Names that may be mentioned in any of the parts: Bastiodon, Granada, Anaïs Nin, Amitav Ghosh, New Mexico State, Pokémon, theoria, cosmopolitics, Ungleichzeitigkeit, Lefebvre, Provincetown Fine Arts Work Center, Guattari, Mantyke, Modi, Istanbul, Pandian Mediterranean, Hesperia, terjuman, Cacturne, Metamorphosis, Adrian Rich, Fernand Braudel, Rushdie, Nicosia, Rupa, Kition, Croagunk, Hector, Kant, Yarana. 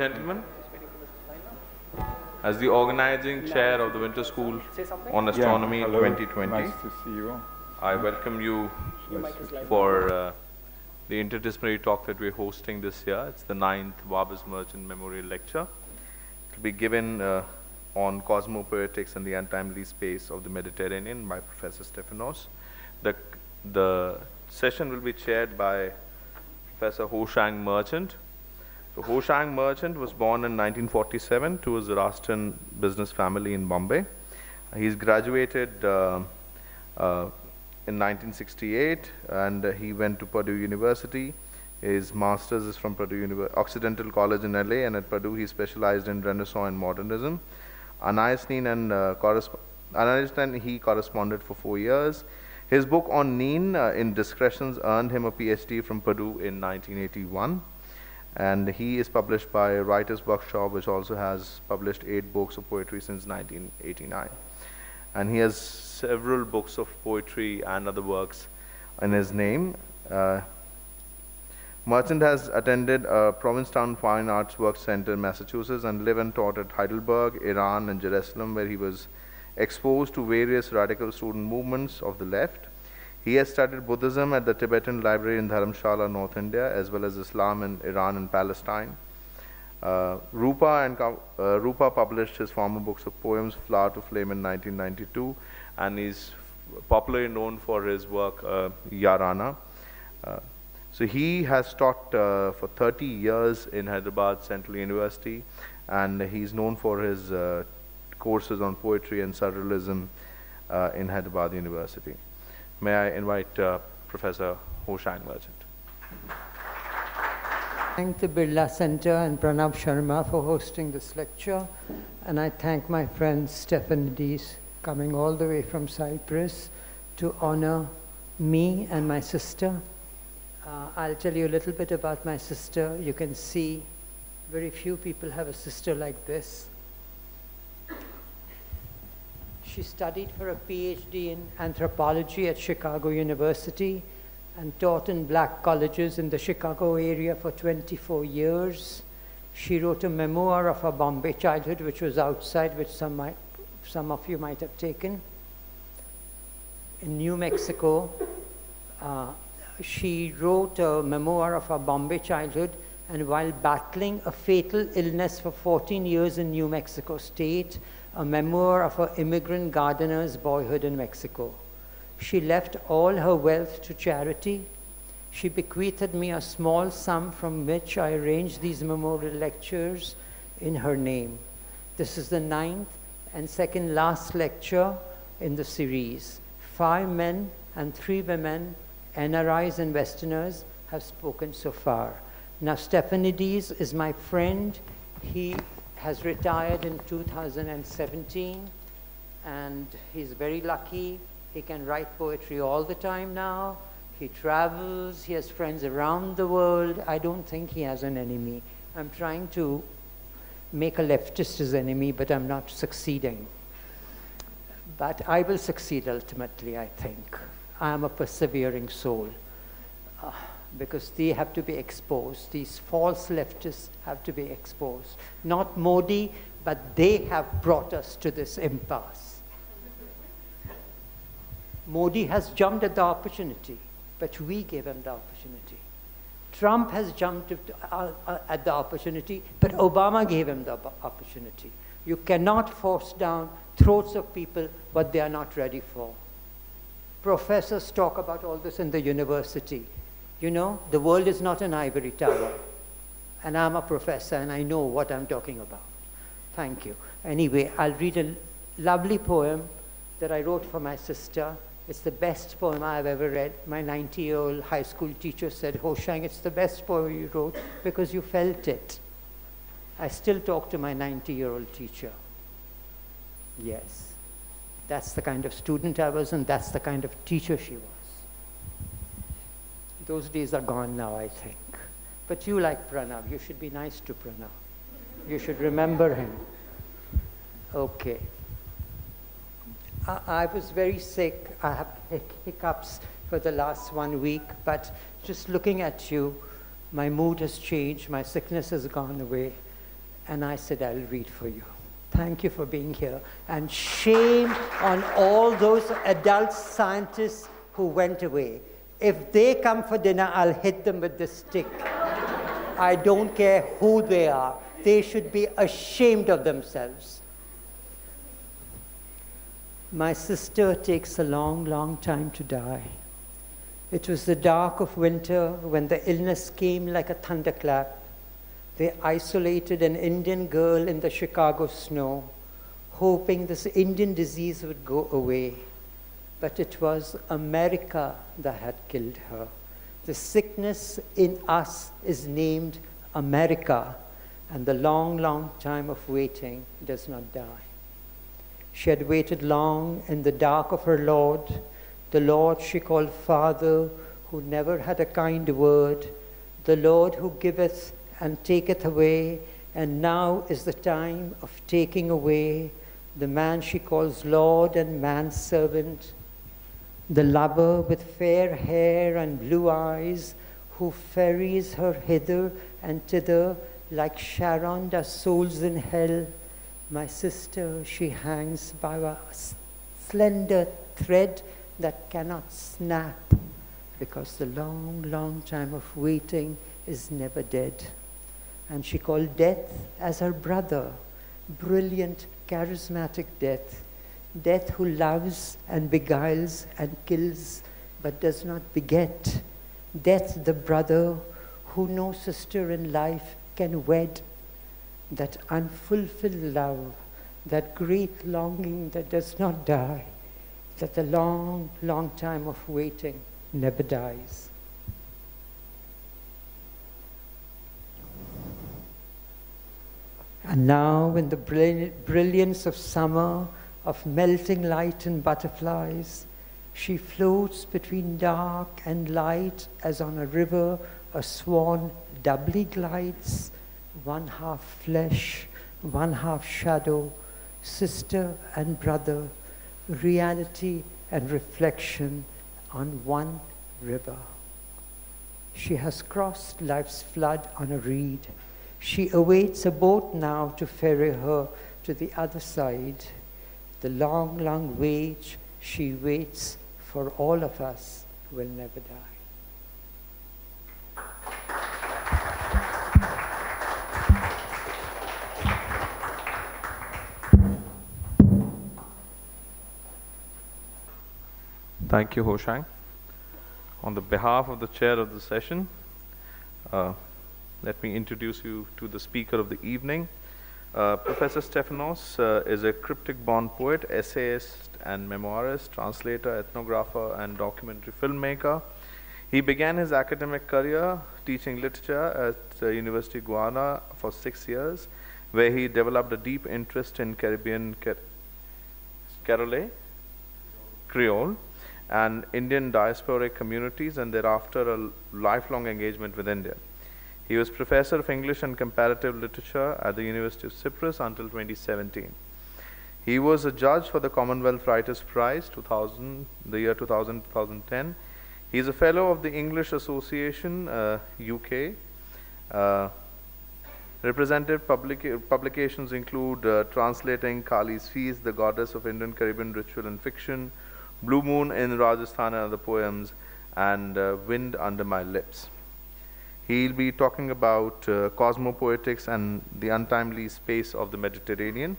and gentlemen, as the organizing chair of the Winter School on Astronomy 2020, nice to see you. I welcome you for the interdisciplinary talk that we're hosting this year. It's the 9th Warbers Merchant Memorial Lecture. It will be given on Cosmopoetics and the Untimely Space of the Mediterranean by Professor Stephanos. The session will be chaired by Professor Hoshang Merchant. So Hoshang Merchant was born in 1947 to a Zoroastrian business family in Bombay. He's graduated in 1968 and he went to Purdue University. His master's is from Purdue Occidental College in LA, and at Purdue he specialized in Renaissance and Modernism. Anaïs Nin and he corresponded for 4 years. His book on Nin, Indiscretions, earned him a PhD from Purdue in 1981. And he is published by Writers' Workshop, which also has published 8 books of poetry since 1989. And he has several books of poetry and other works in his name. Merchant has attended Provincetown Fine Arts Work Center in Massachusetts and lived and taught at Heidelberg, Iran, and Jerusalem, where he was exposed to various radical student movements of the left. He has studied Buddhism at the Tibetan Library in Dharamshala, North India, as well as Islam in Iran and Palestine. Rupa published his former books of poems, Flower to Flame, in 1992, and he's popularly known for his work, Yarana. So he has taught for 30 years in Hyderabad Central University, and he's known for his courses on poetry and surrealism in Hyderabad University. May I invite Professor Hoshang Merchant. Thank the Birla Center and Pranav Sharma for hosting this lecture, and I thank my friend Stephanides coming all the way from Cyprus to honor me and my sister. I'll tell you a little bit about my sister. You can see very few people have a sister like this. She studied for a PhD in anthropology at Chicago University and taught in black colleges in the Chicago area for 24 years. She wrote a memoir of her Bombay childhood, which was outside, which some of you might have taken. In New Mexico, she wrote a memoir of her Bombay childhood, and while battling a fatal illness for 14 years in New Mexico State, a memoir of her immigrant gardener's boyhood in Mexico. She left all her wealth to charity. She bequeathed me a small sum from which I arranged these memorial lectures in her name. This is the 9th and second last lecture in the series. 5 men and 3 women, NRIs and Westerners, have spoken so far. Now Stephanides is my friend. He has retired in 2017, and he's very lucky. He can write poetry all the time now. He travels, he has friends around the world. I don't think he has an enemy. I'm trying to make a leftist his enemy, but I'm not succeeding. But I will succeed ultimately, I think. I am a persevering soul. Because they have to be exposed. These false leftists have to be exposed. Not Modi, but they have brought us to this impasse. Modi has jumped at the opportunity, but we gave him the opportunity. Trump has jumped at the opportunity, but Obama gave him the opportunity. You cannot force down throats of people what they are not ready for. Professors talk about all this in the university. You know, the world is not an ivory tower, and I'm a professor and I know what I'm talking about. Thank you. Anyway, I'll read a lovely poem that I wrote for my sister. It's the best poem I've ever read. My 90-year-old high school teacher said, Hoshang, it's the best poem you wrote because you felt it. I still talk to my 90-year-old teacher. Yes, that's the kind of student I was, and that's the kind of teacher she was. Those days are gone now, I think. But you like Pranav. You should be nice to Pranav. You should remember him. Okay. I was very sick. I have hiccups for the last 1 week, but just looking at you, my mood has changed. My sickness has gone away. and I said, I'll read for you. Thank you for being here. And shame on all those adult scientists who went away. If they come for dinner, I'll hit them with the stick. I don't care who they are. They should be ashamed of themselves. My sister takes a long, long time to die. It was the dark of winter when the illness came like a thunderclap. They isolated an Indian girl in the Chicago snow, hoping this Indian disease would go away. But it was America that had killed her. The sickness in us is named America, and the long, long time of waiting does not die. She had waited long in the dark of her Lord, the Lord she called Father, who never had a kind word, the Lord who giveth and taketh away, and now is the time of taking away, the man she calls Lord and manservant, the lover with fair hair and blue eyes, who ferries her hither and thither, like Charon does souls in hell. My sister, she hangs by a slender thread that cannot snap, because the long, long time of waiting is never dead. And she called death as her brother, brilliant, charismatic death, death who loves and beguiles and kills, but does not beget, death the brother who no sister in life can wed, that unfulfilled love, that great longing that does not die, that the long, long time of waiting never dies. And now, in the brilliance of summer, of melting light and butterflies, she floats between dark and light as on a river a swan doubly glides, one half flesh, one half shadow, sister and brother, reality and reflection on one river. She has crossed life's flood on a reed. She awaits a boat now to ferry her to the other side. The long, long wait she waits for all of us will never die. Thank you, Hoshang. On the behalf of the chair of the session, let me introduce you to the speaker of the evening. Professor Stephanos is a cryptic born poet, essayist and memoirist, translator, ethnographer and documentary filmmaker. He began his academic career teaching literature at University of Guiana for 6 years, where he developed a deep interest in Caribbean Creole and Indian diasporic communities, and thereafter a lifelong engagement with India. He was professor of English and Comparative Literature at the University of Cyprus until 2017. He was a judge for the Commonwealth Writers' Prize 2000, the year 2000, 2010. He is a fellow of the English Association, UK. Representative publications include translating Kali's Feast, The Goddess of Indian Caribbean Ritual and Fiction, Blue Moon in Rajasthan and Other Poems, and Wind Under My Lips. He'll be talking about cosmopoetics and the untimely space of the Mediterranean.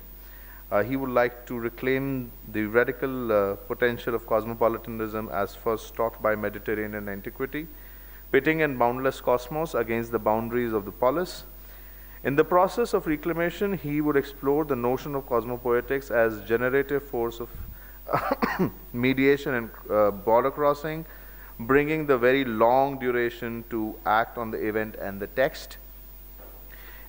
He would like to reclaim the radical potential of cosmopolitanism as first taught by Mediterranean antiquity, pitting and boundless cosmos against the boundaries of the polis. In the process of reclamation, he would explore the notion of cosmopoetics as generative force of mediation and border crossing, bringing the very long duration to act on the event and the text.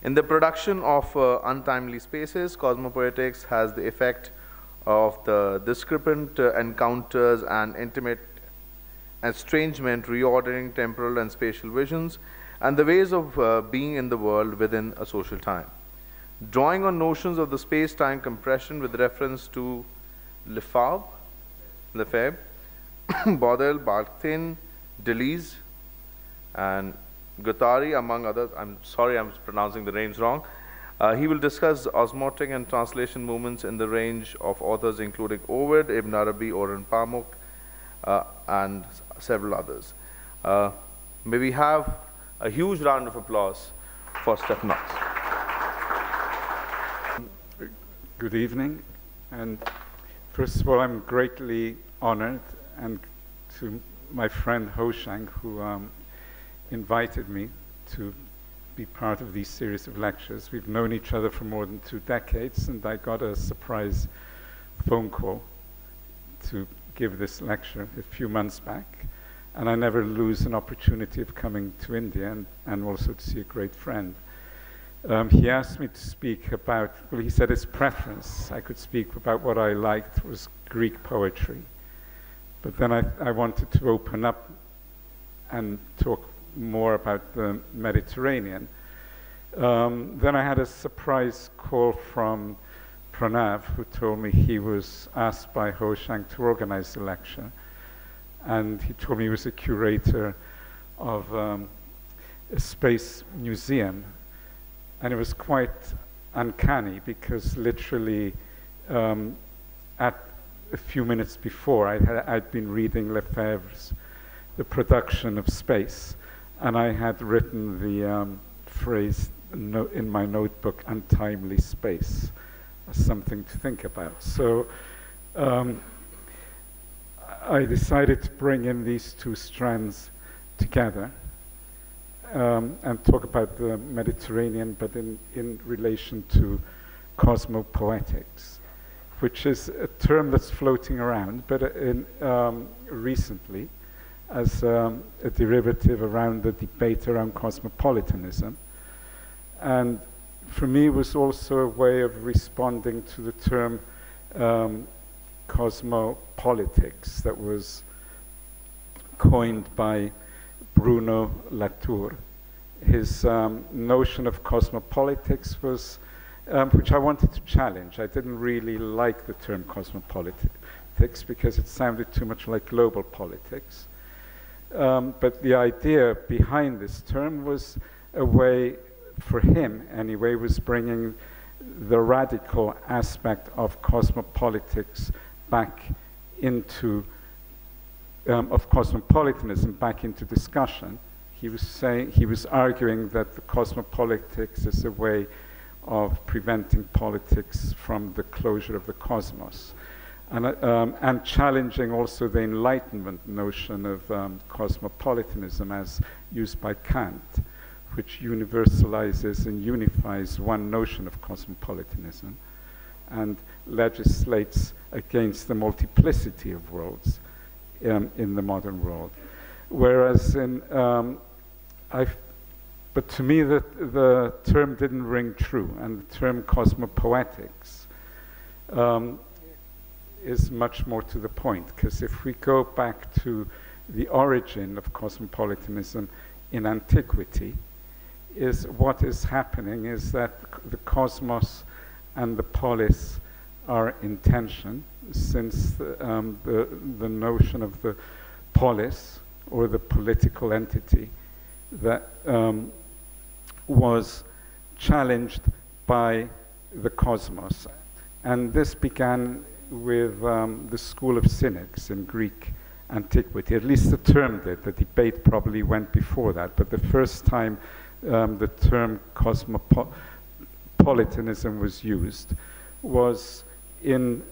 In the production of untimely spaces, cosmopoetics has the effect of the discrepant encounters and intimate estrangement, reordering temporal and spatial visions, and the ways of being in the world within a social time. Drawing on notions of the space-time compression with reference to Lefebvre, Braudel, Bakhtin, Deleuze, and Guattari, among others. I'm sorry, I'm pronouncing the names wrong. He will discuss osmotic and translation movements in the range of authors including Ovid, Ibn Arabi, Orhan Pamuk, and several others. May we have a huge round of applause for Stephanos. Good evening, and first of all, I'm greatly honored, and to my friend Hoshang, who invited me to be part of these series of lectures. We've known each other for more than 2 decades, and I got a surprise phone call to give this lecture a few months back, and I never lose an opportunity of coming to India and also to see a great friend. He asked me to speak about, well, he said his preference, I could speak about what I liked was Greek poetry. But then I wanted to open up and talk more about the Mediterranean. Then I had a surprise call from Pranav, who told me he was asked by Hoshang to organize the lecture. And he told me he was a curator of a space museum. And it was quite uncanny, because literally at a few minutes before, I'd been reading Lefebvre's The Production of Space, and I had written the phrase in my notebook, untimely space, as something to think about. So I decided to bring in these two strands together and talk about the Mediterranean, but in relation to cosmopoetics, which is a term that's floating around, but in, recently, as a derivative around the debate around cosmopolitanism. And for me, it was also a way of responding to the term cosmopolitics that was coined by Bruno Latour. His notion of cosmopolitics was, which I wanted to challenge. I didn't really like the term cosmopolitics because it sounded too much like global politics. But the idea behind this term was a way, for him anyway, was bringing the radical aspect of cosmopolitics back into, of cosmopolitanism back into discussion. He was saying, he was arguing that the cosmopolitics is a way of preventing politics from the closure of the cosmos. And challenging also the Enlightenment notion of cosmopolitanism as used by Kant, which universalizes and unifies one notion of cosmopolitanism and legislates against the multiplicity of worlds in the modern world. Whereas in, but to me the term didn't ring true, and the term cosmopoetics is much more to the point, because if we go back to the origin of cosmopolitanism in antiquity, is what is happening is that the cosmos and the polis are in tension, since the notion of the polis, or the political entity, that was challenged by the cosmos. And this began with the school of cynics in Greek antiquity. At least the term did. The debate probably went before that. But the first time the term cosmopolitanism was used was in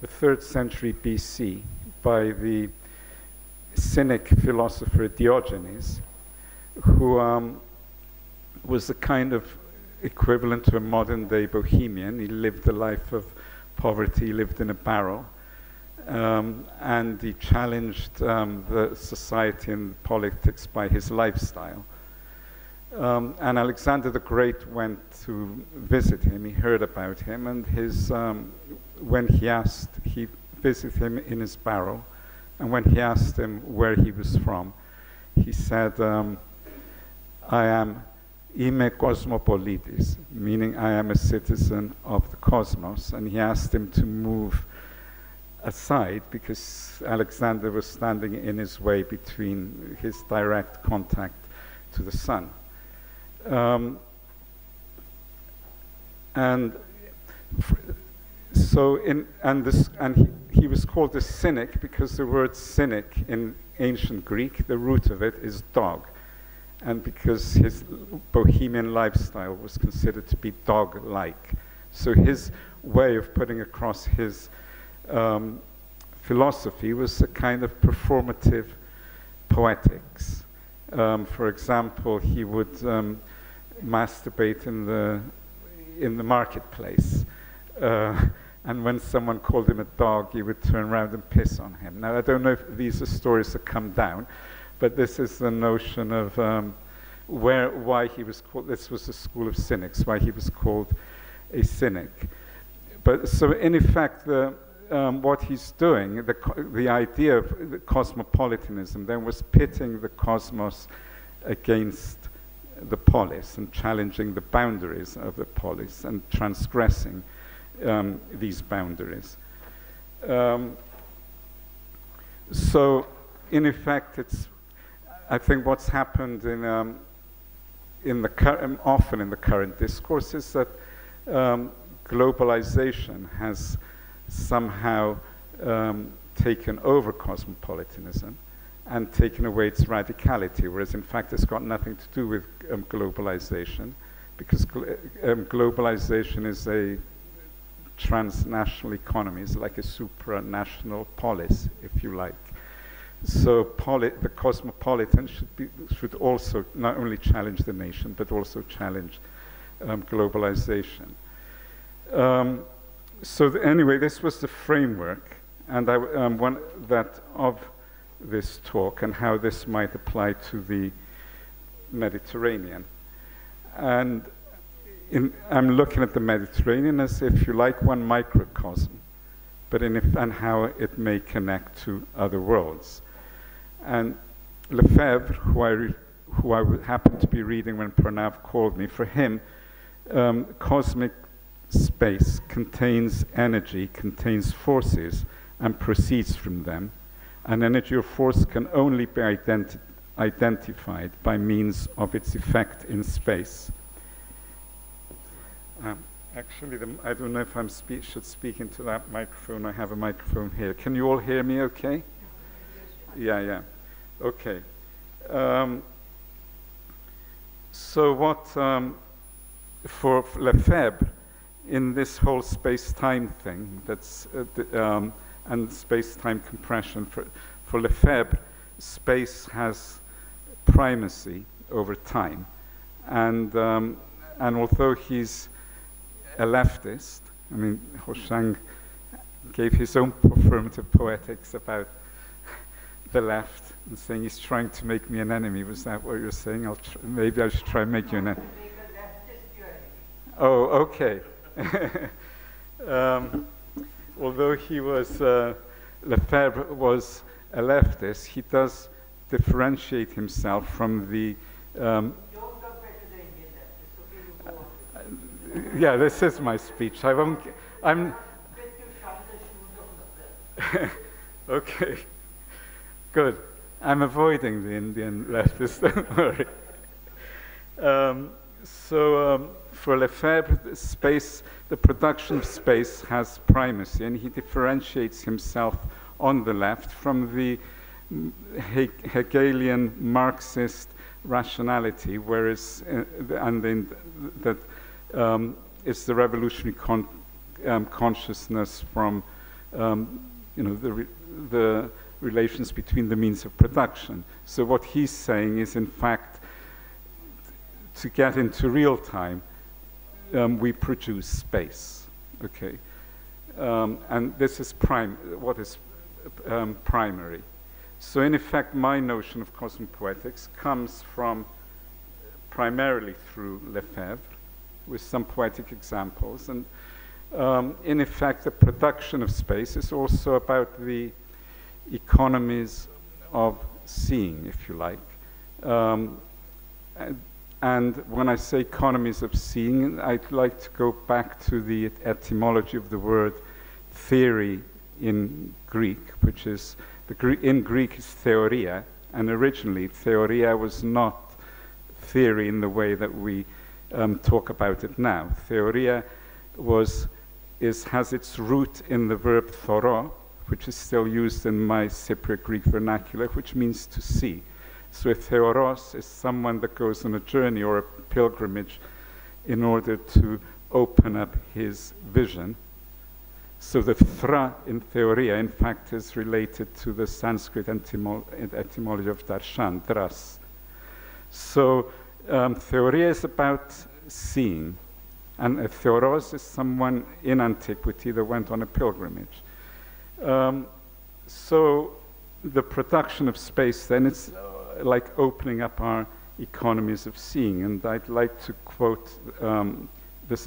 the 3rd century BC by the cynic philosopher Diogenes, who was the kind of equivalent to a modern-day Bohemian. He lived a life of poverty, lived in a barrel, and he challenged the society and politics by his lifestyle. And Alexander the Great went to visit him. He heard about him, and his, when he asked, he visited him in his barrel, and when he asked him where he was from, he said, I am Ime Cosmopolitis, meaning I am a citizen of the cosmos. And he asked him to move aside because Alexander was standing in his way between his direct contact to the sun. And so he was called a cynic because the word cynic in ancient Greek, the root of it is dog, and because his bohemian lifestyle was considered to be dog-like. So his way of putting across his philosophy was a kind of performative poetics. For example, he would masturbate in the marketplace, and when someone called him a dog, he would turn around and piss on him. Now, I don't know if these stories have come down, but this is the notion of why he was called. This was the school of cynics, why he was called a cynic. But so, in effect, what he's doing, the idea of the cosmopolitanism, then, was pitting the cosmos against the polis and challenging the boundaries of the polis and transgressing these boundaries. So, in effect, it's, I think, what's happened often in the current discourse is that globalization has somehow taken over cosmopolitanism and taken away its radicality, whereas in fact it's got nothing to do with globalization, because globalization is a transnational economy. It's like a supranational polis, if you like. So the cosmopolitan should also not only challenge the nation, but also challenge globalization. Anyway, this was the framework and of this talk and how this might apply to the Mediterranean. And I'm looking at the Mediterranean as, if you like, one microcosm, and how it may connect to other worlds. And Lefebvre, who I happened to be reading when Pranav called me, for him, cosmic space contains energy, contains forces, and proceeds from them. An energy or force can only be identified by means of its effect in space. I don't know if I should speak into that microphone. I have a microphone here. Can you all hear me okay? Yeah. Okay. For Lefebvre, in this whole space-time thing, and space-time compression, for Lefebvre, space has primacy over time. And although he's a leftist, I mean, Hoshang gave his own performative poetics about the left and saying, he's trying to make me an enemy. Was that what you're saying? Maybe I should try and make you an enemy. Oh, okay. Although he was, Lefebvre was a leftist, he does differentiate himself from the... yeah, this is my speech. I won't... Okay. Good. I'm avoiding the Indian leftists, don't worry. For Lefebvre, the production of space has primacy, and he differentiates himself on the left from the Hegelian Marxist rationality, whereas it's the revolutionary consciousness from the relations between the means of production. So what he's saying is, in fact, to get into real time, we produce space, okay? And this is what is primary. So in effect, my notion of cosmopoetics comes from primarily through Lefebvre, with some poetic examples. And in effect, the production of space is also about the economies of seeing, if you like. And when I say economies of seeing, I'd like to go back to the etymology of the word theory in Greek, which is, in Greek is theoria, and originally theoria was not theory in the way that we talk about it now. Theoria has its root in the verb thora, which is still used in my Cypriot Greek vernacular, which means to see. So theoros is someone that goes on a journey or a pilgrimage in order to open up his vision. So the thra in theoria, in fact, is related to the Sanskrit etymology of darshan, dras. So theoria is about seeing, and a theoros is someone in antiquity that went on a pilgrimage. So the production of space, then, it's like opening up our economies of seeing. And I'd like to quote this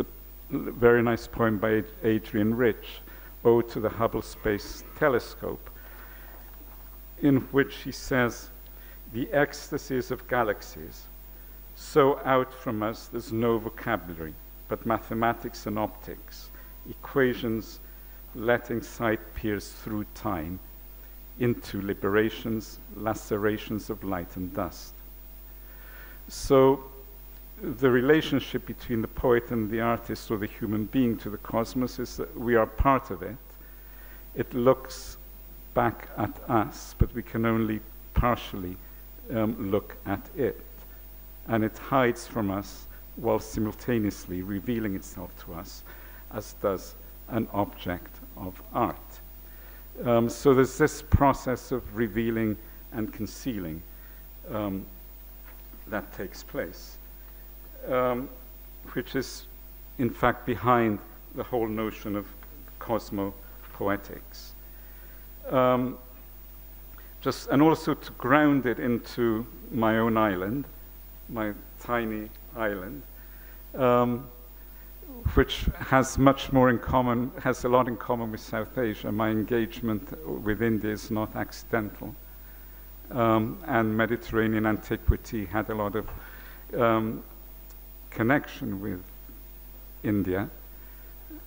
very nice poem by Adrian Rich, Ode to the Hubble Space Telescope, in which he says, "The ecstasies of galaxies, so out from us there's no vocabulary, but mathematics and optics, equations letting sight pierce through time into liberations, lacerations of light and dust." So the relationship between the poet and the artist, or the human being, to the cosmos is that we are part of it. It looks back at us, but we can only partially look at it. And it hides from us while simultaneously revealing itself to us, as does an object of art. So there's this process of revealing and concealing that takes place, which is, in fact, behind the whole notion of cosmopoetics. And also to ground it into my own island, my tiny island, which has much more in common, has a lot in common with South Asia. My engagement with India is not accidental. And Mediterranean antiquity had a lot of connection with India,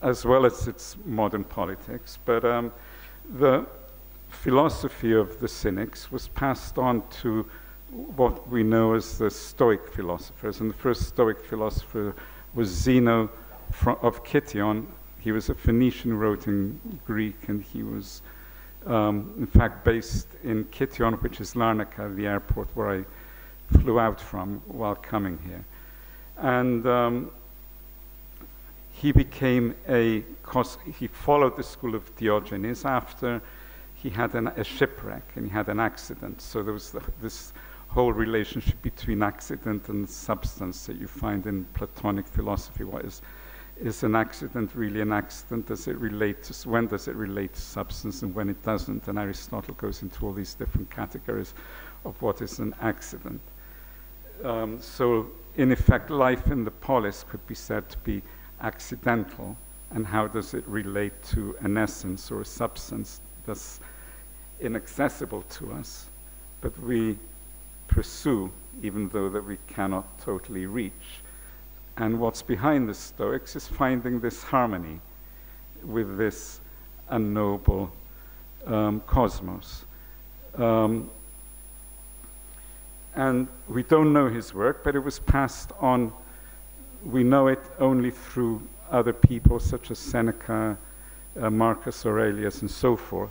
as well as its modern politics. But the philosophy of the Cynics was passed on to what we know as the Stoic philosophers. And the first Stoic philosopher was Zeno of Kition. He was a Phoenician who wrote in Greek, and he was, in fact, based in Kition, which is Larnaca, the airport where I flew out from while coming here. And he followed the school of Diogenes after he had a shipwreck and he had an accident. So there was this whole relationship between accident and substance that you find in Platonic philosophy. What is an accident really an accident? Does it relate to, when does it relate to substance and when it doesn't? And Aristotle goes into all these different categories of what is an accident. So in effect, life in the polis could be said to be accidental, and how does it relate to an essence or a substance that's inaccessible to us, but we pursue, even though that we cannot totally reach. And what's behind the Stoics is finding this harmony with this unknowable cosmos. And we don't know his work, but it was passed on. We know it only through other people, such as Seneca, Marcus Aurelius, and so forth.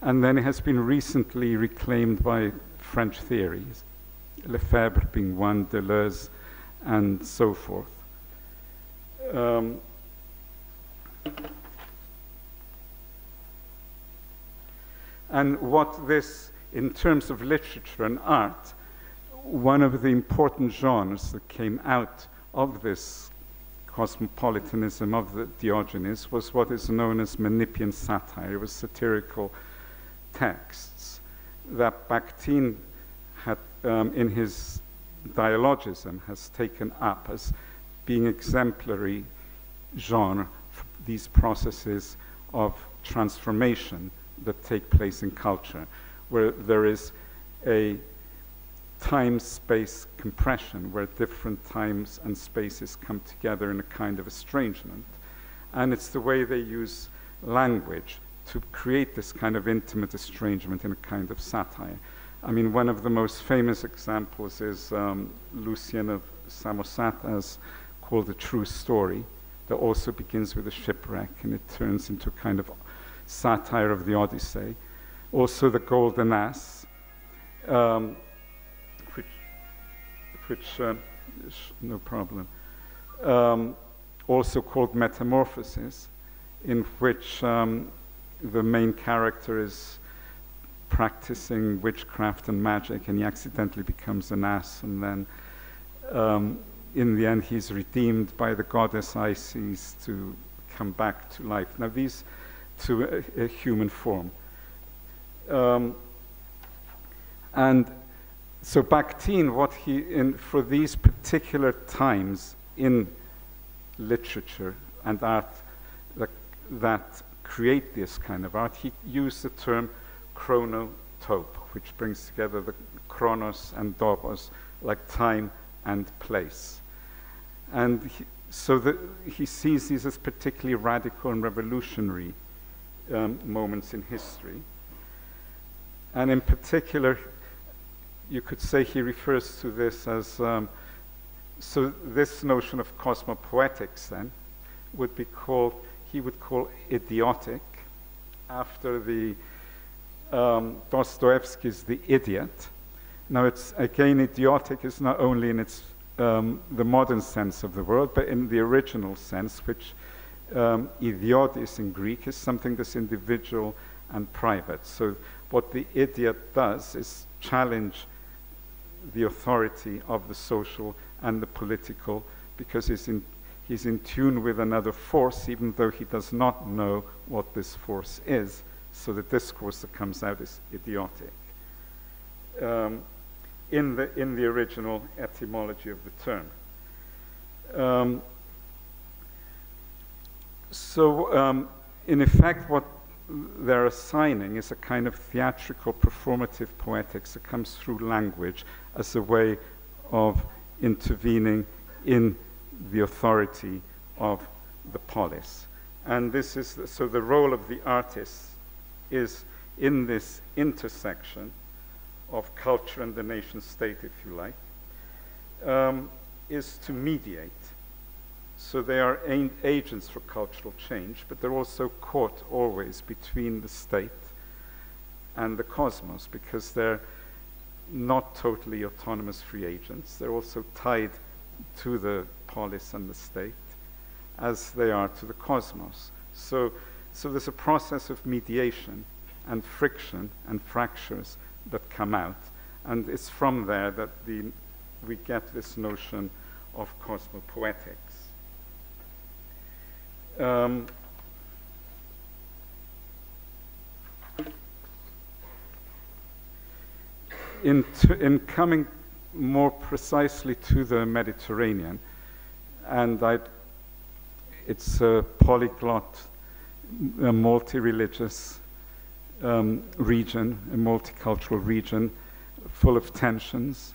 And then it has been recently reclaimed by French theories, Lefebvre being one, Deleuze, and so forth. And what this, in terms of literature and art, one of the important genres that came out of this cosmopolitanism of the Diogenes was what is known as Menippean satire. It was satirical texts that Bakhtin had, in his dialogism, has taken up as being exemplary genre for these processes of transformation that take place in culture, where there is a time-space compression, where different times and spaces come together in a kind of estrangement. And it's the way they use language to create this kind of intimate estrangement in a kind of satire. I mean, one of the most famous examples is Lucian of Samosatas, called The True Story, that also begins with a shipwreck, and it turns into a kind of satire of the Odyssey. Also the Golden Ass, also called Metamorphosis, in which the main character is practicing witchcraft and magic, and he accidentally becomes an ass, and then in the end he's redeemed by the goddess Isis to come back to life. Now these to a human form. And so Bakhtin, what he, for these particular times in literature and art that create this kind of art, he used the term chronotope, which brings together the chronos and dobos, like time and place. And he sees these as particularly radical and revolutionary moments in history. And in particular, you could say he refers to this as, so this notion of cosmopoetics then would be called, he would call idiotic, after the Dostoevsky's The Idiot. Now it's, again, idiotic is not only in its, the modern sense of the word, but in the original sense, which idiotis in Greek is something that's individual and private. So what the idiot does is challenge the authority of the social and the political, because he's in tune with another force, even though he does not know what this force is. So the discourse that comes out is idiotic, in the original etymology of the term. In effect, what they're assigning is a kind of theatrical, performative poetics that comes through language as a way of intervening in the authority of the polis. And this is, so the role of the artist is in this intersection of culture and the nation state, if you like, is to mediate. So they are agents for cultural change, but they're also caught always between the state and the cosmos, because they're not totally autonomous free agents. They're also tied to the polis and the state as they are to the cosmos. So there's a process of mediation and friction and fractures that come out, and it's from there that we get this notion of cosmopoetics. In coming more precisely to the Mediterranean, and it's a polyglot, a multi-religious region, a multicultural region, full of tensions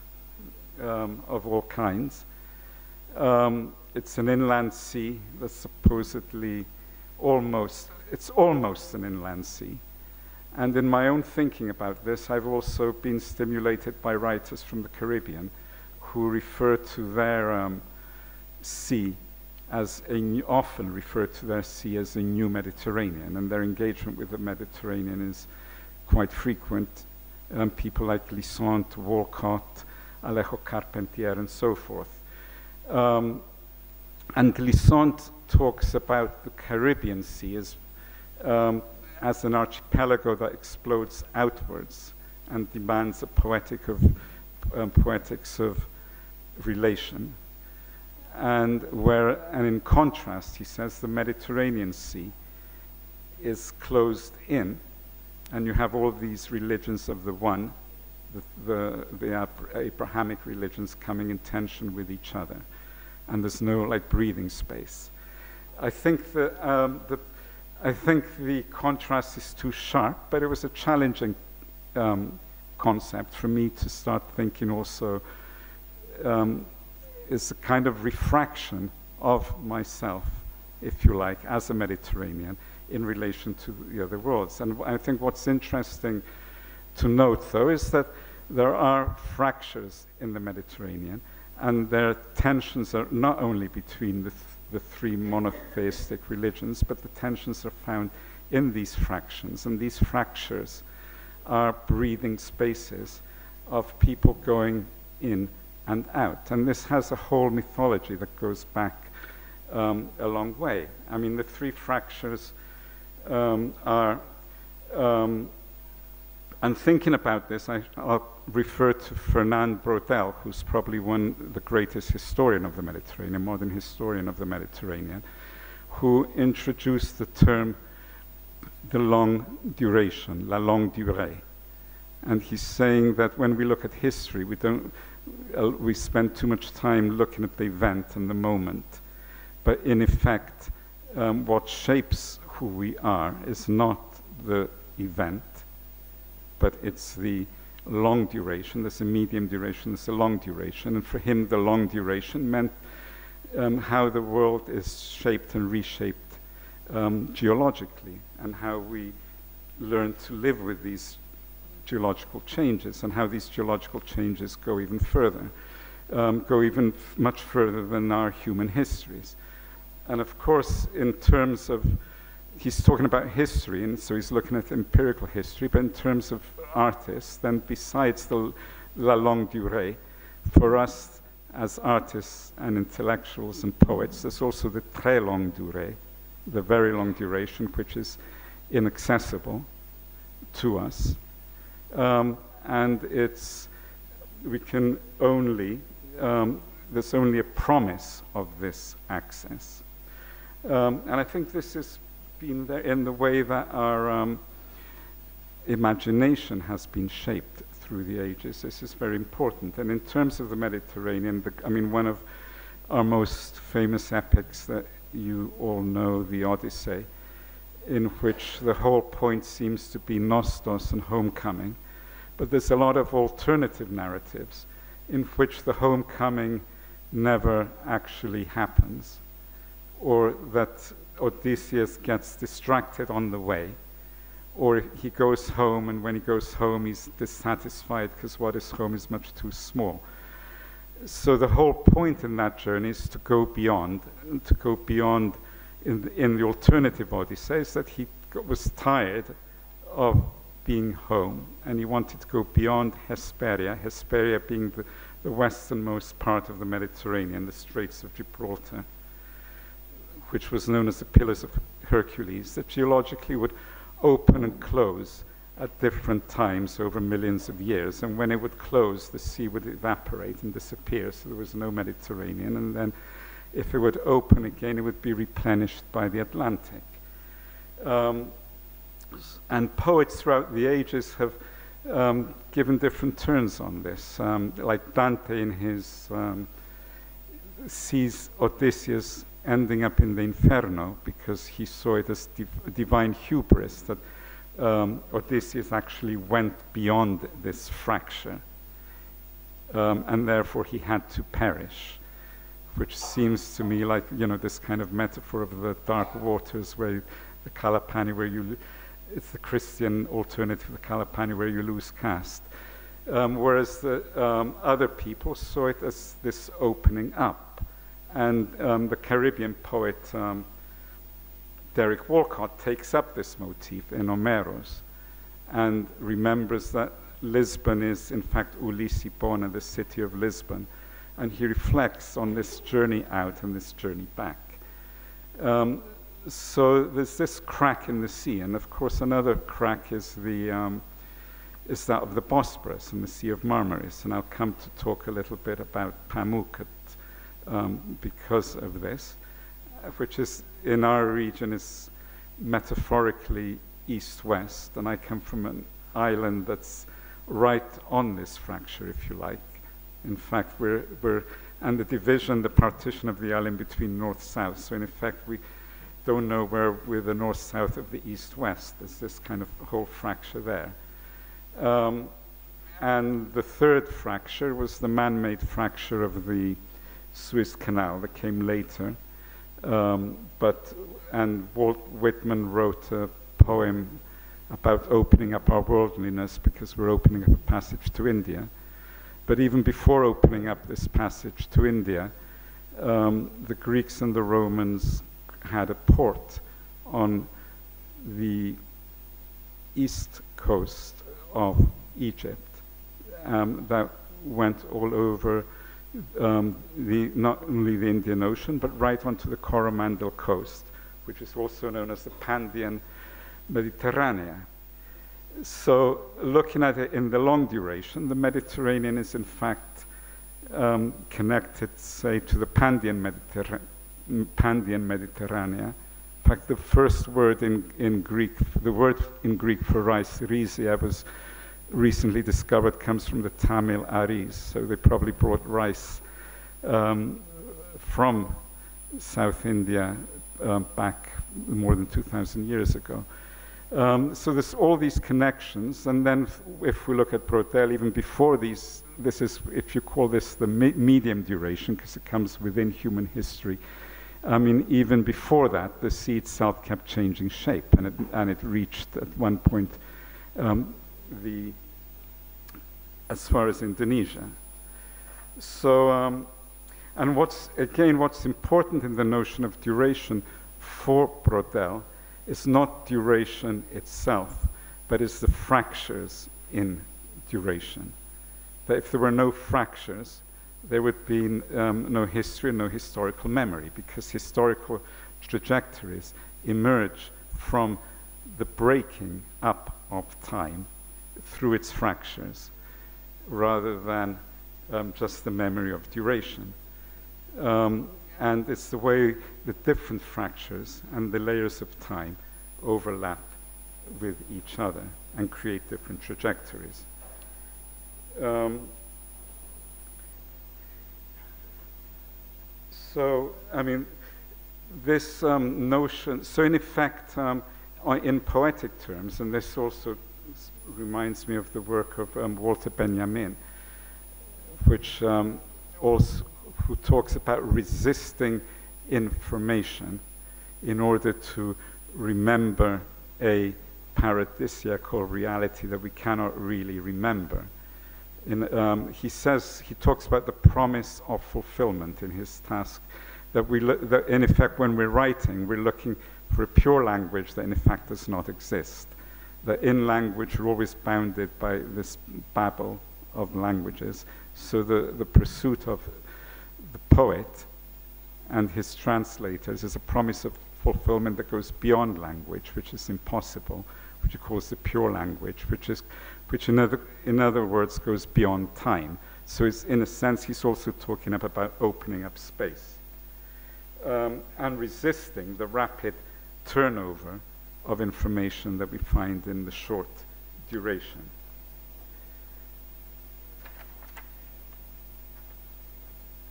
of all kinds. It's an inland sea that's supposedly almost an inland sea. And in my own thinking about this, I've also been stimulated by writers from the Caribbean who refer to their sea as a new Mediterranean, and their engagement with the Mediterranean is quite frequent. People like Lissant, Walcott, Alejo Carpentier, and so forth. And Glissant talks about the Caribbean Sea as an archipelago that explodes outwards and demands a poetics of relation. And in contrast, he says the Mediterranean Sea is closed in, and you have all these religions of the one, the Abrahamic religions, coming in tension with each other. And there's no breathing space. I think the contrast is too sharp, but it was a challenging concept for me to start thinking also is a kind of refraction of myself, if you like, as a Mediterranean in relation to the other worlds. And I think what's interesting to note, though, is that there are fractures in the Mediterranean, and their tensions are not only between the, the three monotheistic religions, but the tensions are found in these fractions, and these fractures are breathing spaces of people going in and out. And this has a whole mythology that goes back a long way. I mean, the three fractures and thinking about this, I'll refer to Fernand Braudel, who's probably the greatest historian of the Mediterranean, modern historian of the Mediterranean, who introduced the term the long duration, la longue durée. And he's saying that when we look at history, we spend too much time looking at the event and the moment. But in effect, what shapes who we are is not the event, but it's the long duration. There's a medium duration, there's a long duration. And for him, the long duration meant how the world is shaped and reshaped geologically, and how we learn to live with these geological changes, and how these geological changes go even further, go even much further than our human histories. And of course, in terms of he's talking about history, and so he's looking at empirical history, but in terms of artists, then besides the la longue durée, for us as artists and intellectuals and poets, there's also the très longue durée, the very long duration, which is inaccessible to us. And we can only, there's only a promise of this access. And I think this is in the way that our imagination has been shaped through the ages. This is very important. And in terms of the Mediterranean, I mean, one of our most famous epics that you all know, The Odyssey, in which the whole point seems to be Nostos and homecoming. But there's a lot of alternative narratives in which the homecoming never actually happens, or that Odysseus gets distracted on the way, or he goes home, and when he goes home he's dissatisfied because what is home is much too small. So the whole point in that journey is to go beyond in the alternative Odysseus, that he was tired of being home and he wanted to go beyond Hesperia, Hesperia being the westernmost part of the Mediterranean, the Straits of Gibraltar, which was known as the Pillars of Hercules, that geologically would open and close at different times over millions of years. And when it would close, the sea would evaporate and disappear, so there was no Mediterranean. And then if it would open again, it would be replenished by the Atlantic. And poets throughout the ages have given different turns on this, like Dante in his sees Odysseus ending up in the Inferno because he saw it as divine hubris, that Odysseus actually went beyond this fracture, and therefore he had to perish, which seems to me like, you know, this kind of metaphor of the dark waters, where the Kalapani, where you, it's the Christian alternative, the Kalapani, where you lose caste. Whereas the other people saw it as this opening up. And the Caribbean poet Derek Walcott takes up this motif in Omeros and remembers that Lisbon is, in fact, Ulisibona, the city of Lisbon. And he reflects on this journey out and this journey back. So there's this crack in the sea. And of course, another crack is is that of the Bosporus and the Sea of Marmaris. And I'll come to talk a little bit about Pamuk because of this, which is, in our region, is metaphorically east-west, and I come from an island that's right on this fracture, if you like. In fact, and the division, the partition of the island between north-south, so in effect, we don't know where we're the north-south of the east-west. There's this kind of whole fracture there. And the third fracture was the man-made fracture of the Suez Canal that came later, and Walt Whitman wrote a poem about opening up our worldliness because we're opening up a passage to India. But even before opening up this passage to India, the Greeks and the Romans had a port on the east coast of Egypt that went all over not only the Indian Ocean, but right onto the Coromandel coast, which is also known as the Pandian Mediterranean. So looking at it in the long duration, the Mediterranean is in fact connected, say, to the Pandian Mediterranean. In fact, the first word in Greek, the word in Greek for rice, rhizia, was recently discovered, comes from the Tamil Aris. So they probably brought rice from South India back more than 2,000 years ago. So there's all these connections. And then if we look at Braudel, even before these, this is, if you call this the medium duration, because it comes within human history, I mean, even before that, the sea itself kept changing shape, and it reached at one point as far as Indonesia. So, and what's important in the notion of duration for Braudel is not duration itself, but it's the fractures in duration. That if there were no fractures, there would be no history, no historical memory, because historical trajectories emerge from the breaking up of time through its fractures, rather than just the memory of duration. And it's the way the different fractures and the layers of time overlap with each other and create different trajectories. So, I mean, this notion, so in effect, in poetic terms, and this also reminds me of the work of Walter Benjamin, which who talks about resisting information in order to remember a paradisiacal reality that we cannot really remember. He talks about the promise of fulfillment in his task, that that in effect when we're writing, we're looking for a pure language that in effect does not exist. That in language we're always bounded by this babble of languages. So the pursuit of the poet and his translators is a promise of fulfillment that goes beyond language, which is impossible, which he calls the pure language, which in other words goes beyond time. So it's, in a sense, he's also talking about opening up space and resisting the rapid turnover of information that we find in the short duration.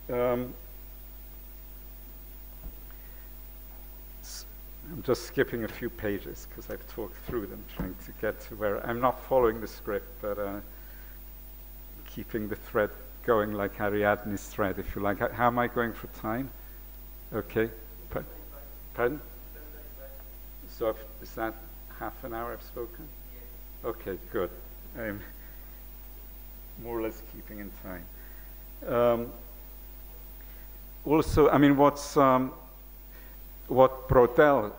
I'm just skipping a few pages because I've talked through them, trying to get to where I'm not following the script, but keeping the thread going, like Ariadne's thread, if you like. How am I going for time? Okay. Pardon? So is that half an hour I've spoken? Yes. Okay, good. I'm more or less keeping in time. Also, I mean, what Braudel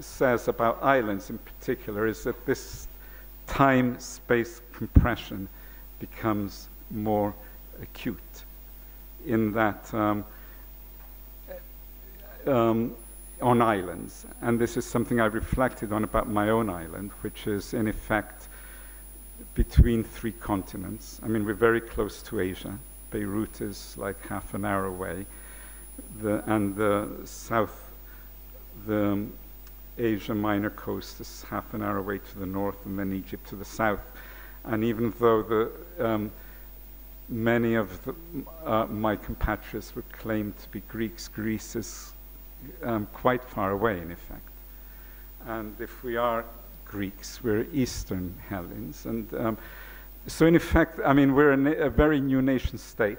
says about islands in particular is that this time-space compression becomes more acute, in that on islands, and this is something I reflected on about my own island, which is in effect between three continents. I mean, we're very close to Asia. Beirut is like half an hour away, and the Asia Minor coast is half an hour away to the north, and then Egypt to the south. And even though many of my compatriots would claim to be Greeks, Greece is quite far away, in effect. And if we are Greeks, we're Eastern Hellenes. And so in effect, I mean, we're a very new nation state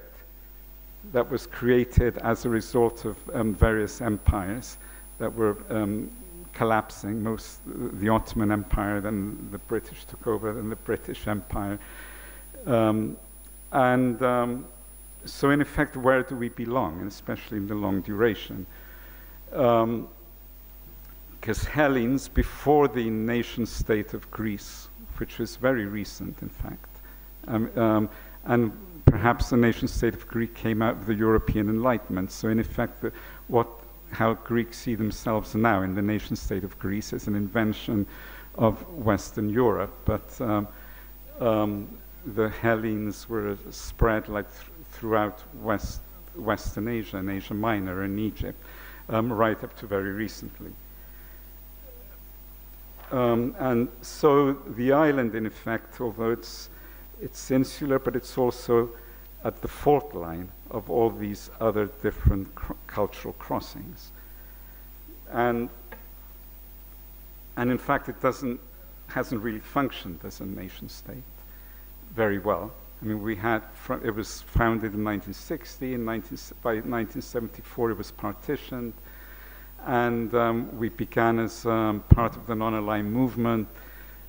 that was created as a result of various empires that were collapsing. The Ottoman Empire, then the British took over, then the British Empire. So in effect, where do we belong, especially in the long duration? Because Hellenes, before the nation state of Greece, which is very recent, in fact, and perhaps the nation state of Greece came out of the European Enlightenment. So in effect, how Greeks see themselves now in the nation state of Greece is an invention of Western Europe, but the Hellenes were spread like throughout Western Asia and Asia Minor and Egypt, right up to very recently. And so the island, in effect, although it's insular, but it's also at the fault line of all these other different cultural crossings. And in fact, it hasn't really functioned as a nation state very well. I mean, it was founded in 1960, and by 1974 it was partitioned, and we began as part of the non-aligned movement.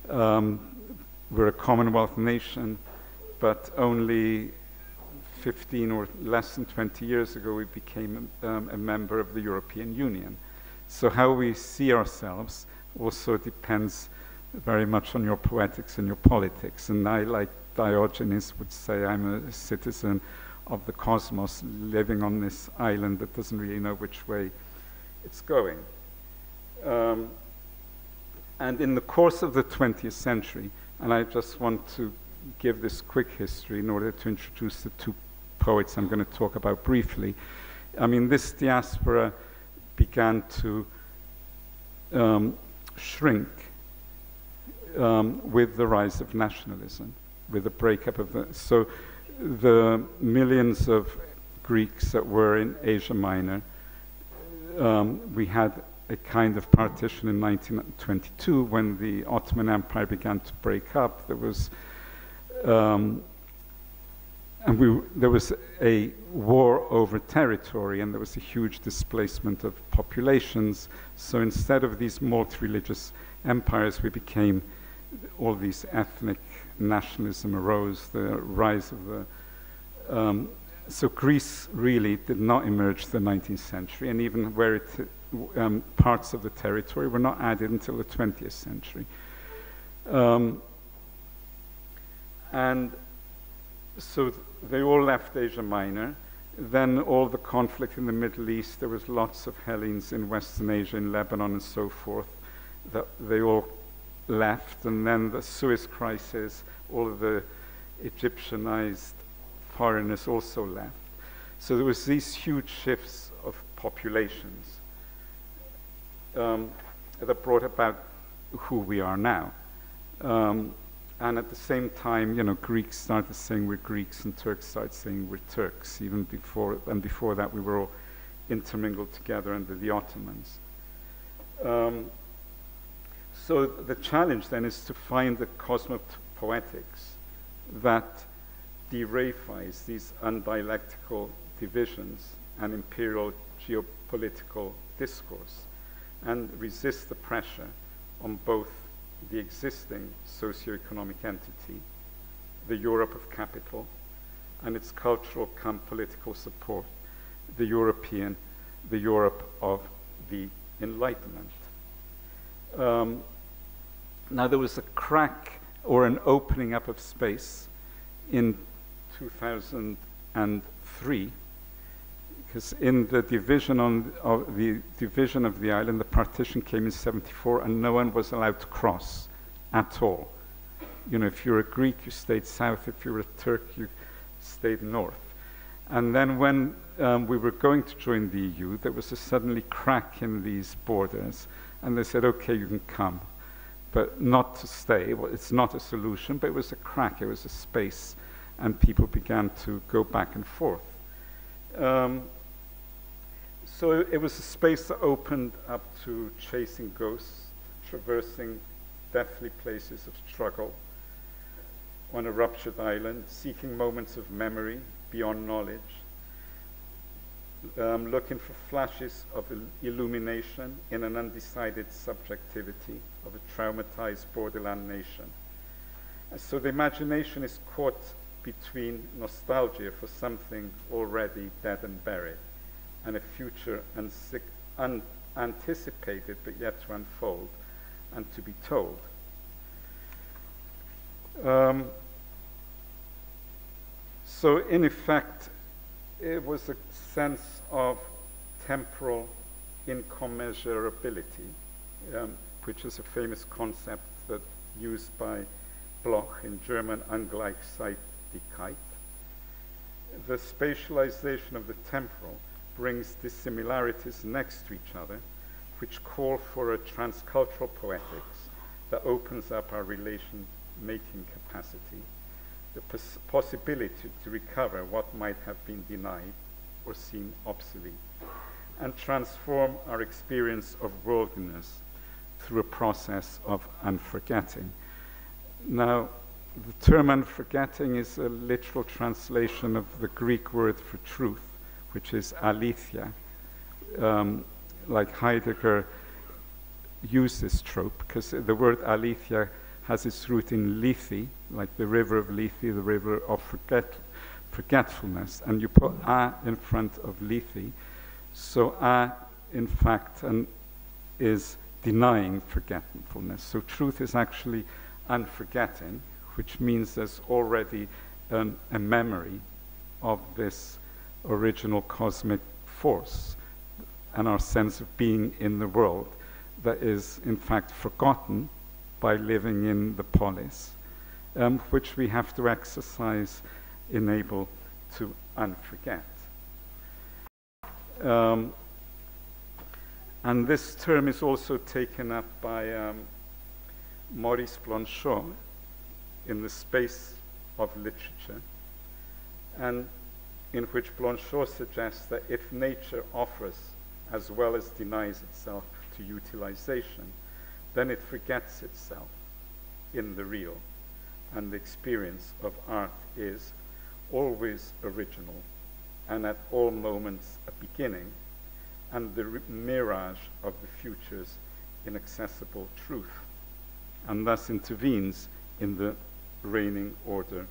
We're a Commonwealth nation, but only 15 or less than 20 years ago we became a member of the European Union. So how we see ourselves also depends very much on your poetics and your politics, and I, like Diogenes, would say I'm a citizen of the cosmos living on this island that doesn't really know which way it's going. And in the course of the 20th century, and I just want to give this quick history in order to introduce the two poets I'm going to talk about briefly. I mean, this diaspora began to shrink with the rise of nationalism, with the breakup of so the millions of Greeks that were in Asia Minor, we had a kind of partition in 1922 when the Ottoman Empire began to break up. There was there was a war over territory, and there was a huge displacement of populations. So instead of these multi-religious empires, we became all these ethnic nationalism arose, the rise of the... so Greece really did not emerge the 19th century, and even where parts of the territory were not added until the 20th century. And so they all left Asia Minor. Then all the conflict in the Middle East, there was lots of Hellenes in Western Asia, in Lebanon and so forth, that they all left. And then the Suez Crisis, all of the Egyptianized foreigners also left. So there was these huge shifts of populations that brought about who we are now. And at the same time, you know, Greeks started saying we're Greeks, and Turks started saying we're Turks, even before, and before that we were all intermingled together under the Ottomans. So the challenge then is to find the cosmopoetics that de-Raphaize these undialectical divisions and imperial geopolitical discourse, and resist the pressure on both the existing socioeconomic entity, the Europe of capital, and its cultural cum political support, the Europe of the Enlightenment. Now there was a crack or an opening up of space in 2003, because in the division of the island, the partition came in 1974, and no one was allowed to cross at all. You know, if you're a Greek, you stayed south. If you were a Turk, you stayed north. And then when we were going to join the EU, there was a suddenly crack in these borders, and they said, okay, you can come, but not to stay. Well, it's not a solution, but it was a crack, it was a space, and people began to go back and forth. So it was a space that opened up to chasing ghosts, traversing deathly places of struggle on a ruptured island, seeking moments of memory beyond knowledge, looking for flashes of illumination in an undecided subjectivity of a traumatized borderland nation. And so the imagination is caught between nostalgia for something already dead and buried and a future unanticipated but yet to unfold and to be told. So in effect, it was a sense of temporal incommensurability, which is a famous concept that used by Bloch in German, Ungleichzeitigkeit. The spatialization of the temporal brings dissimilarities next to each other, which call for a transcultural poetics that opens up our relation-making capacity, the possibility to recover what might have been denied or seem obsolete, and transform our experience of worldliness through a process of unforgetting. Now, the term unforgetting is a literal translation of the Greek word for truth, which is aletheia. Like Heidegger used this trope, because the word aletheia has its root in Lethe, like the river of Lethe, the river of forgetfulness. And you put a in front of Lethe, so a, in fact, is denying forgetfulness. So truth is actually unforgetting, which means there's already a memory of this original cosmic force and our sense of being in the world that is, in fact, forgotten by living in the polis, which we have to exercise, enable to unforget. And this term is also taken up by Maurice Blanchot in The Space of Literature, and in which Blanchot suggests that if nature offers as well as denies itself to utilization, then it forgets itself in the real, and the experience of art is always original and at all moments a beginning and the mirage of the future's inaccessible truth, and thus intervenes in the reigning order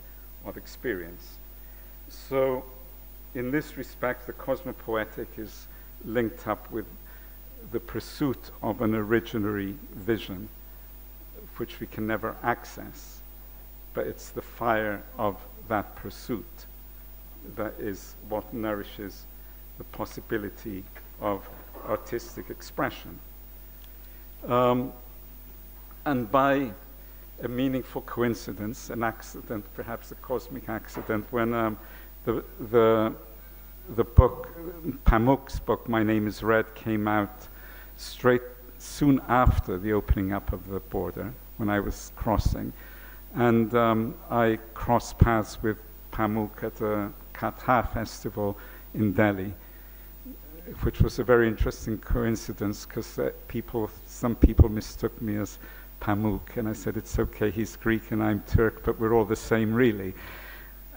of experience. So in this respect, the cosmopoetic is linked up with the pursuit of an originary vision, which we can never access, but it's the fire of that pursuit that is what nourishes the possibility of artistic expression. And by a meaningful coincidence, an accident, perhaps a cosmic accident, when the book, Pamuk's book, My Name is Red, came out straight soon after the opening up of the border, when I was crossing. And I crossed paths with Pamuk at a Katha festival in Delhi, which was a very interesting coincidence, because some people mistook me as Pamuk, and I said, it's okay, he's Greek and I'm Turk, but we're all the same really.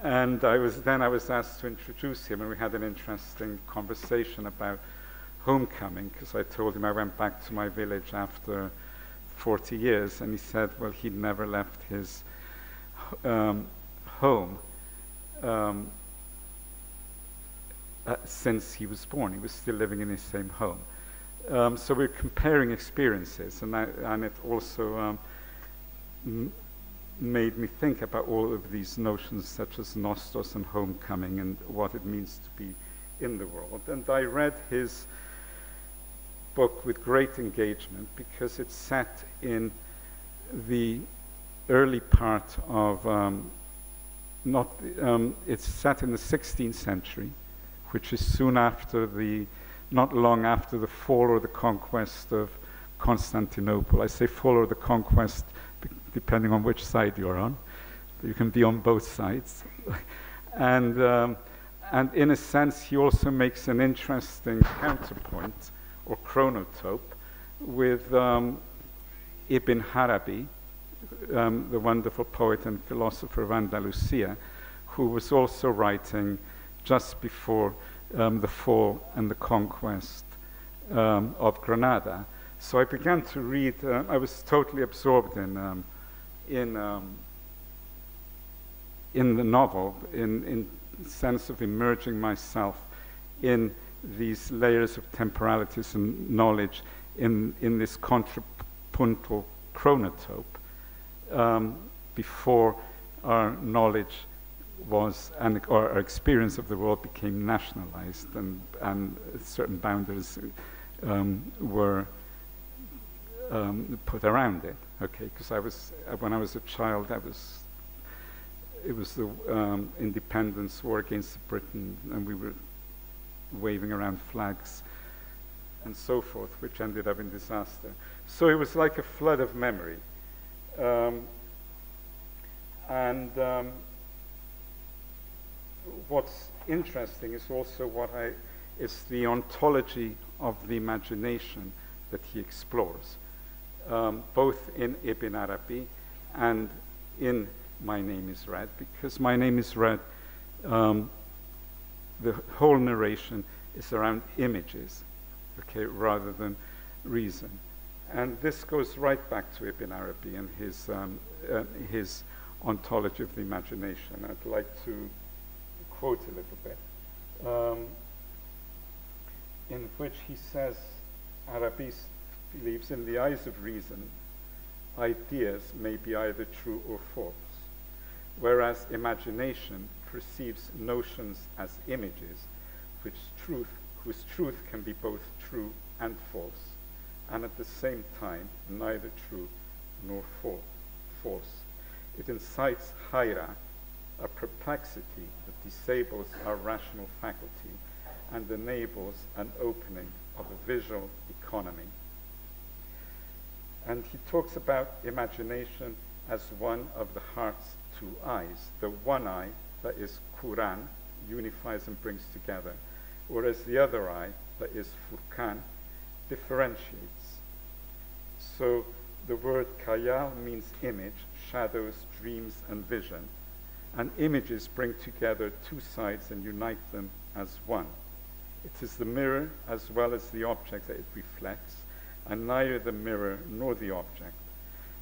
And I was asked to introduce him, and we had an interesting conversation about homecoming, because I told him I went back to my village after 40 years, and he said, well, he'd never left his home since he was born. He was still living in his same home. So we're comparing experiences, and it also made me think about all of these notions such as nostos and homecoming and what it means to be in the world. And I read his book with great engagement, because it's set in the early part of, it's set in the 16th century, which is soon after the, not long after the fall or the conquest of Constantinople. I say fall or the conquest depending on which side you're on. You can be on both sides. And in a sense, he also makes an interesting counterpoint, or chronotope, with Ibn Arabi, the wonderful poet and philosopher of Andalusia, who was also writing just before the fall and the conquest of Granada. So I began to read, I was totally absorbed in in the novel, in the sense of immerging myself in these layers of temporalities and knowledge in this contrapuntal chronotope before our knowledge was, or our experience of the world became nationalized, and certain boundaries were put around it. Okay, because I was, when I was a child, I was, it was the independence war against Britain, and we were waving around flags and so forth, which ended up in disaster. So it was like a flood of memory. What's interesting is also what it's the ontology of the imagination that he explores, both in Ibn Arabi and in My Name is Red, because My Name is Red, the whole narration is around images, okay, rather than reason. And this goes right back to Ibn Arabi and his ontology of the imagination. I'd like to quote a little bit, in which he says, Arabi believes in the eyes of reason, ideas may be either true or false, whereas imagination perceives notions as images, whose truth can be both true and false, and at the same time neither true nor false. It incites hayra, a perplexity that disables our rational faculty and enables an opening of a visual economy. And he talks about imagination as one of the heart's two eyes. The one eye, that is Quran, unifies and brings together, whereas the other eye, that is Furqan, differentiates. So the word khayal means image, shadows, dreams, and vision, and images bring together two sides and unite them as one. It is the mirror as well as the object that it reflects, and neither the mirror nor the object.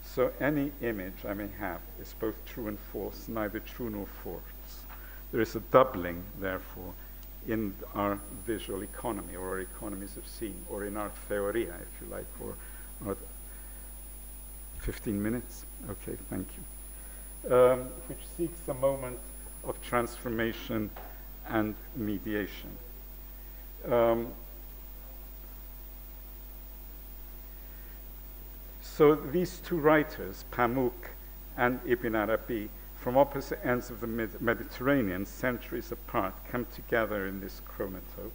So any image I may have is both true and false, neither true nor false. There is a doubling, therefore, in our visual economy, or our economies of seeing, or in our theoria, if you like, or 15 minutes? Okay, thank you. Which seeks a moment of transformation and mediation. So these two writers, Pamuk and Ibn Arabi, from opposite ends of the Mediterranean, centuries apart, come together in this chronotope.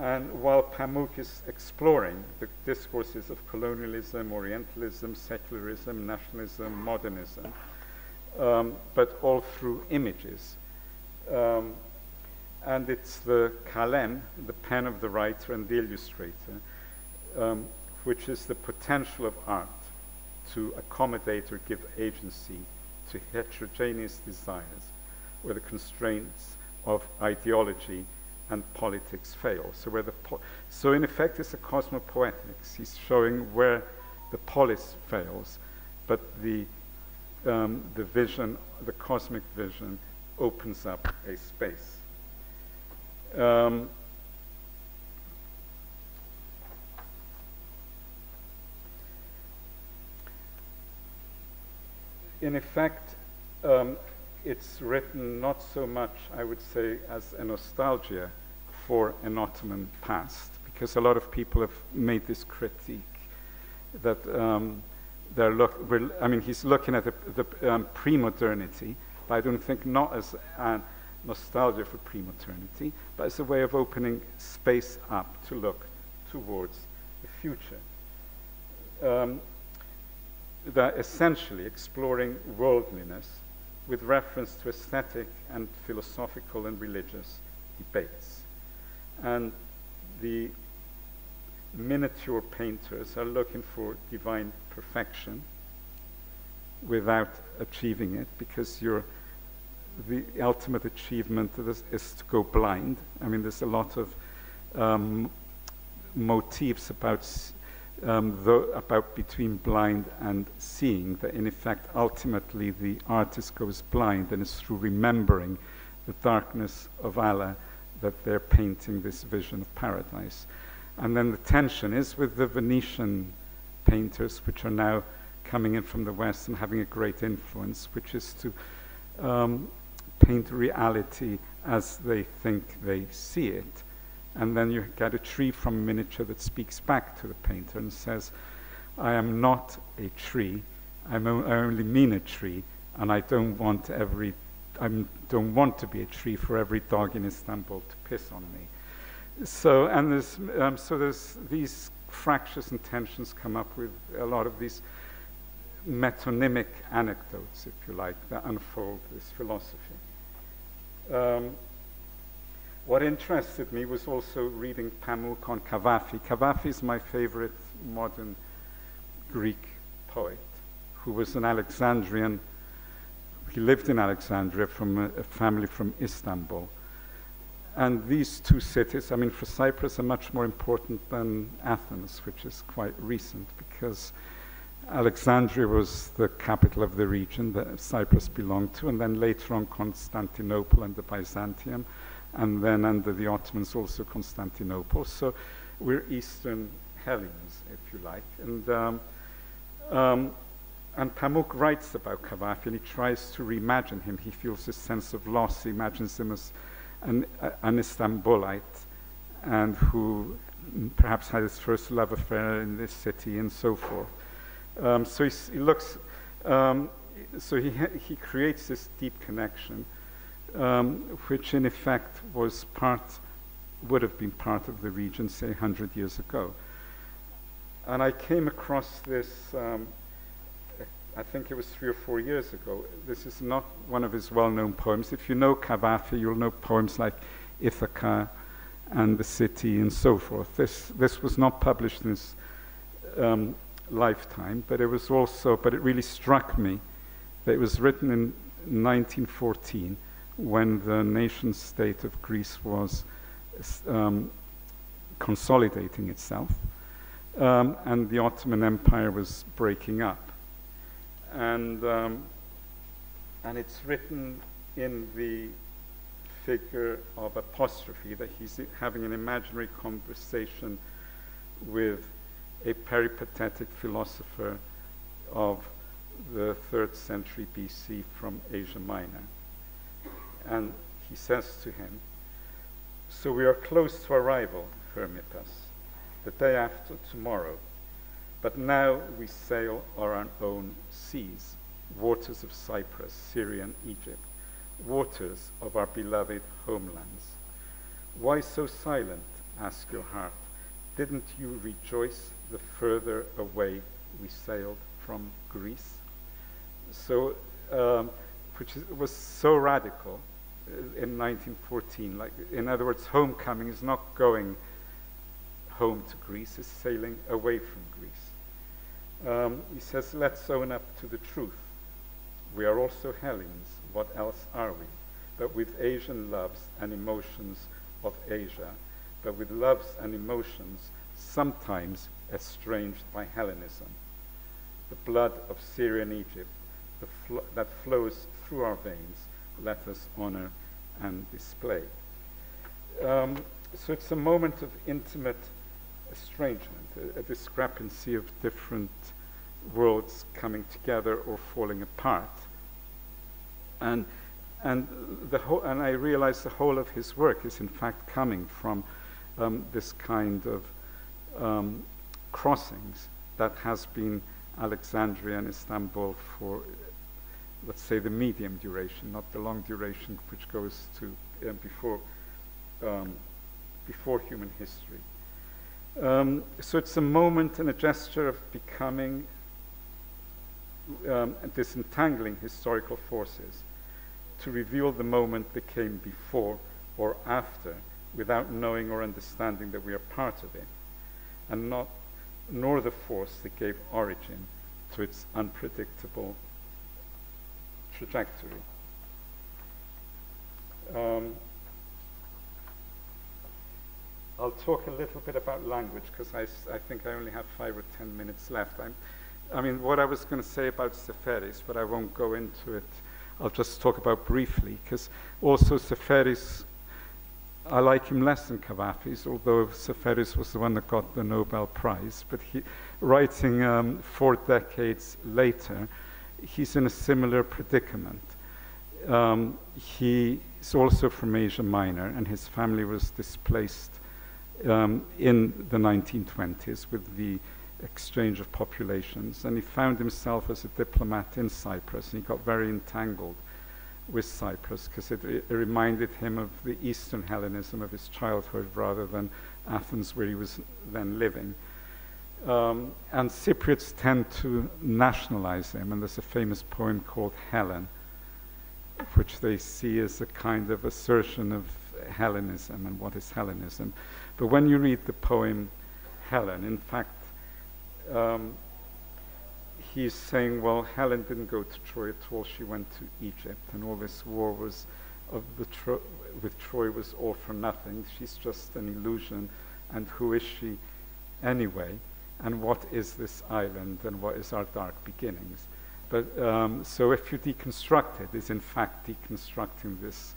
And while Pamuk is exploring the discourses of colonialism, Orientalism, secularism, nationalism, modernism, but all through images. And it's the kalem, the pen of the writer and the illustrator, which is the potential of art to accommodate or give agency to heterogeneous desires where the constraints of ideology and politics fail. So, so in effect it's a cosmopoetics. He's showing where the polis fails, but the vision, the cosmic vision, opens up a space. In effect, it's written not so much, I would say, as a nostalgia for an Ottoman past, because a lot of people have made this critique that he's looking at the pre-modernity, but I don't think not as a nostalgia for pre-modernity, but as a way of opening space up to look towards the future. That essentially exploring worldliness with reference to aesthetic and philosophical and religious debates. And the miniature painters are looking for divine perfection without achieving it, because the ultimate achievement is to go blind. I mean, there's a lot of motifs about about between blind and seeing, that in effect ultimately the artist goes blind, and it's through remembering the darkness of Allah that they're painting this vision of paradise. And then the tension is with the Venetian painters, which are now coming in from the West and having a great influence, which is to paint reality as they think they see it. And then you get a tree from a miniature that speaks back to the painter and says, I am not a tree, I only mean a tree, and I don't want to be a tree for every dog in Istanbul to piss on me. So, and there's these fractures and tensions come up with a lot of these metonymic anecdotes, if you like, that unfold this philosophy. What interested me was also reading Pamuk on Cavafy. Cavafy is my favorite modern Greek poet, who was an Alexandrian. He lived in Alexandria from a family from Istanbul. And these two cities, I mean, for Cyprus, are much more important than Athens, which is quite recent, because Alexandria was the capital of the region that Cyprus belonged to, and then later on Constantinople and the Byzantium, and then under the Ottomans also Constantinople. So we're Eastern Hellenes, if you like. And Pamuk writes about Cavafy, and he tries to reimagine him. He feels this sense of loss. He imagines him as an Istanbulite, and who perhaps had his first love affair in this city and so forth. So he creates this deep connection, which in effect would have been part of the region, say, 100 years ago. And I came across this, I think it was 3 or 4 years ago. This is not one of his well-known poems. If you know Cavafy, you'll know poems like Ithaca and The City and so forth. This was not published in his lifetime, but it really struck me that it was written in 1914, when the nation state of Greece was consolidating itself, and the Ottoman Empire was breaking up. And it's written in the figure of apostrophe, that he's having an imaginary conversation with a peripatetic philosopher of the 3rd century BC from Asia Minor. And he says to him, "So we are close to arrival, Hermippus, the day after tomorrow. But now we sail on our own seas, waters of Cyprus, Syria, and Egypt, waters of our beloved homelands. Why so silent, ask your heart? Didn't you rejoice the further away we sailed from Greece?" So, which was so radical in 1914. Like, in other words, homecoming is not going home to Greece, it's sailing away from Greece. He says, "Let's own up to the truth. We are also Hellenes. What else are we? But with Asian loves and emotions of Asia, but with loves and emotions sometimes estranged by Hellenism. The blood of Syria and Egypt that flows through our veins, let us honor and display." So it's a moment of intimate estrangement, a discrepancy of different worlds coming together or falling apart. And I realized the whole of his work is in fact coming from this kind of crossings that has been Alexandria and Istanbul for, let's say, the medium duration, not the long duration, which goes to before human history. So it's a moment and a gesture of becoming, disentangling historical forces to reveal the moment that came before or after, without knowing or understanding that we are part of it, and nor the force that gave origin to its unpredictable trajectory. I'll talk a little bit about language because I think I only have 5 or 10 minutes left. I mean, what I was going to say about Stephanides, but I won't go into it. I'll just talk about briefly, because also Stephanides, I like him less than Cavafy's, although Stephanides was the one that got the Nobel Prize. But he, writing 4 decades later, he's in a similar predicament. He's also from Asia Minor, and his family was displaced in the 1920s with the exchange of populations, and he found himself as a diplomat in Cyprus, and he got very entangled with Cyprus because it reminded him of the Eastern Hellenism of his childhood rather than Athens, where he was then living. And Cypriots tend to nationalize him, and there's a famous poem called Helen, which they see as a kind of assertion of Hellenism and what is Hellenism. But when you read the poem Helen, in fact, he's saying, well, Helen didn't go to Troy at all, she went to Egypt, and all this war was with Troy was all for nothing. She's just an illusion, and who is she anyway, and what is this island, and what is our dark beginnings? But so if you deconstruct it, it's in fact deconstructing this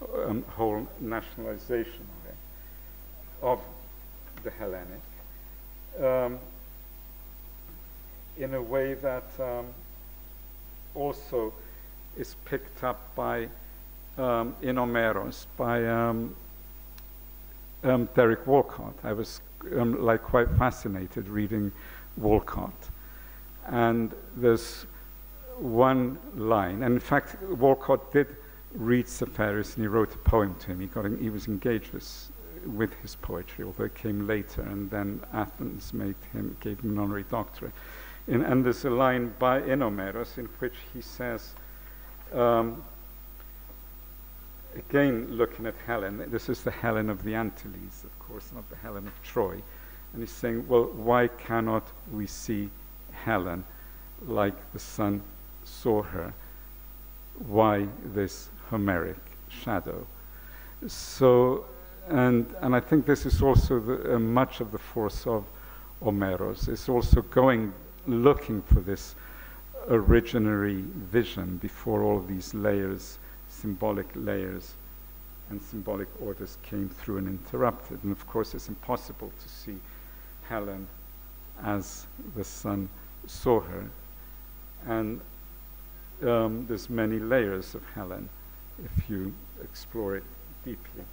whole nationalization of the Hellenic in a way that also is picked up by in Omeros by Derek Walcott. I was like quite fascinated reading Walcott, and there's one line, and in fact Walcott did read Stephanides, and he wrote a poem to him. He was engaged with his poetry, although it came later, and then Athens gave him an honorary doctorate. And there's a line in Omeros in which he says, again looking at Helen, this is the Helen of the Antilles, of course, not the Helen of Troy, and he's saying, well, why cannot we see Helen like the sun saw her? Why this Homeric shadow? So, and I think this is also much of the force of Omeros. It's also looking for this originary vision before all these layers, symbolic layers and symbolic orders came through and interrupted. And of course it's impossible to see Helen as the sun saw her. And there's many layers of Helen if you explore it deeply.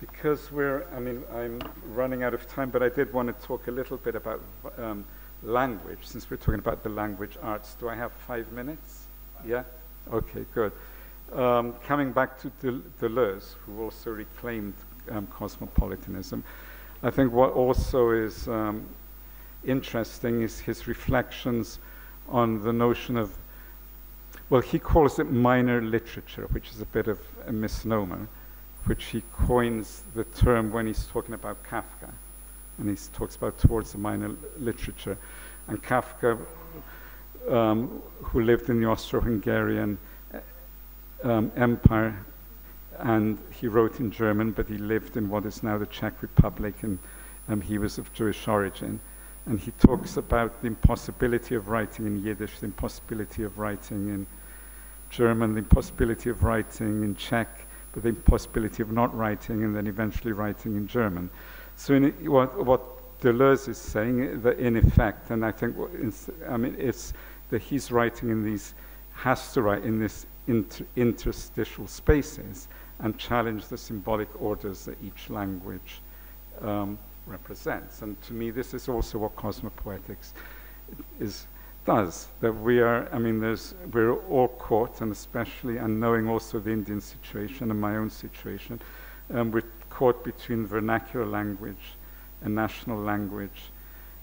Because I'm running out of time, but I did want to talk a little bit about language, since we're talking about the language arts. Do I have 5 minutes? Yeah? Okay, good. Coming back to Deleuze, who also reclaimed cosmopolitanism, I think what also is interesting is his reflections on the notion of, well, he calls it minor literature, which is a bit of a misnomer, which he coins the term when he's talking about Kafka, and he talks about towards the minor literature. And Kafka, who lived in the Austro-Hungarian Empire, and he wrote in German, but he lived in what is now the Czech Republic, and he was of Jewish origin. And he talks about the impossibility of writing in Yiddish, the impossibility of writing in German, the impossibility of writing in Czech, but the impossibility of not writing and then eventually writing in German. So what Deleuze is saying, that in effect, and I think it's that he's writing in these, has to write in this interstitial spaces and challenge the symbolic orders that each language represents. And to me, this is also what cosmopoetics does, that we are, we're all caught, and especially, and knowing also the Indian situation and my own situation, we're caught between vernacular language and national language,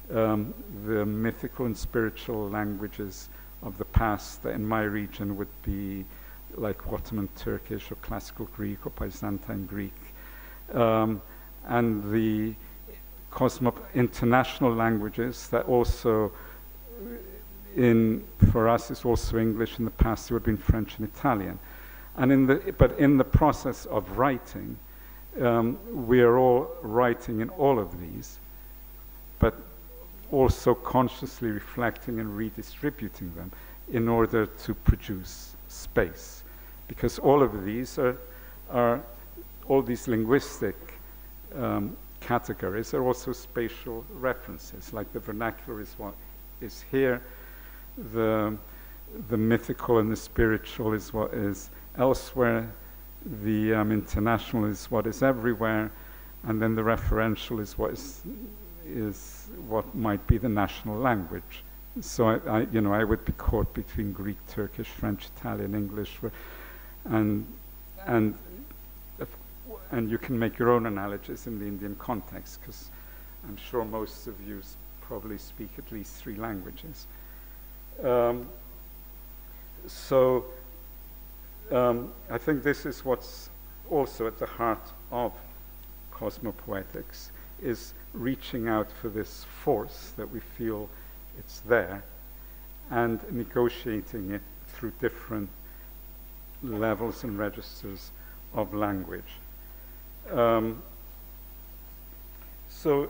the mythical and spiritual languages of the past that in my region would be like Ottoman Turkish or classical Greek or Byzantine Greek, and the international languages that also for us it's also English. In the past it would have been French and Italian. And in the process of writing, we are all writing in all of these, but also consciously reflecting and redistributing them in order to produce space. Because all of these are all these linguistic categories are also spatial references, like the vernacular is what is here, the mythical and the spiritual is what is elsewhere, the international is what is everywhere, and then the referential is what is what might be the national language. So I would be caught between Greek, Turkish, French, Italian, English, and you can make your own analogies in the Indian context, because I'm sure most of you probably speak at least 3 languages. I think this is what's also at the heart of cosmopoetics, is reaching out for this force that we feel it's there and negotiating it through different levels and registers of language. So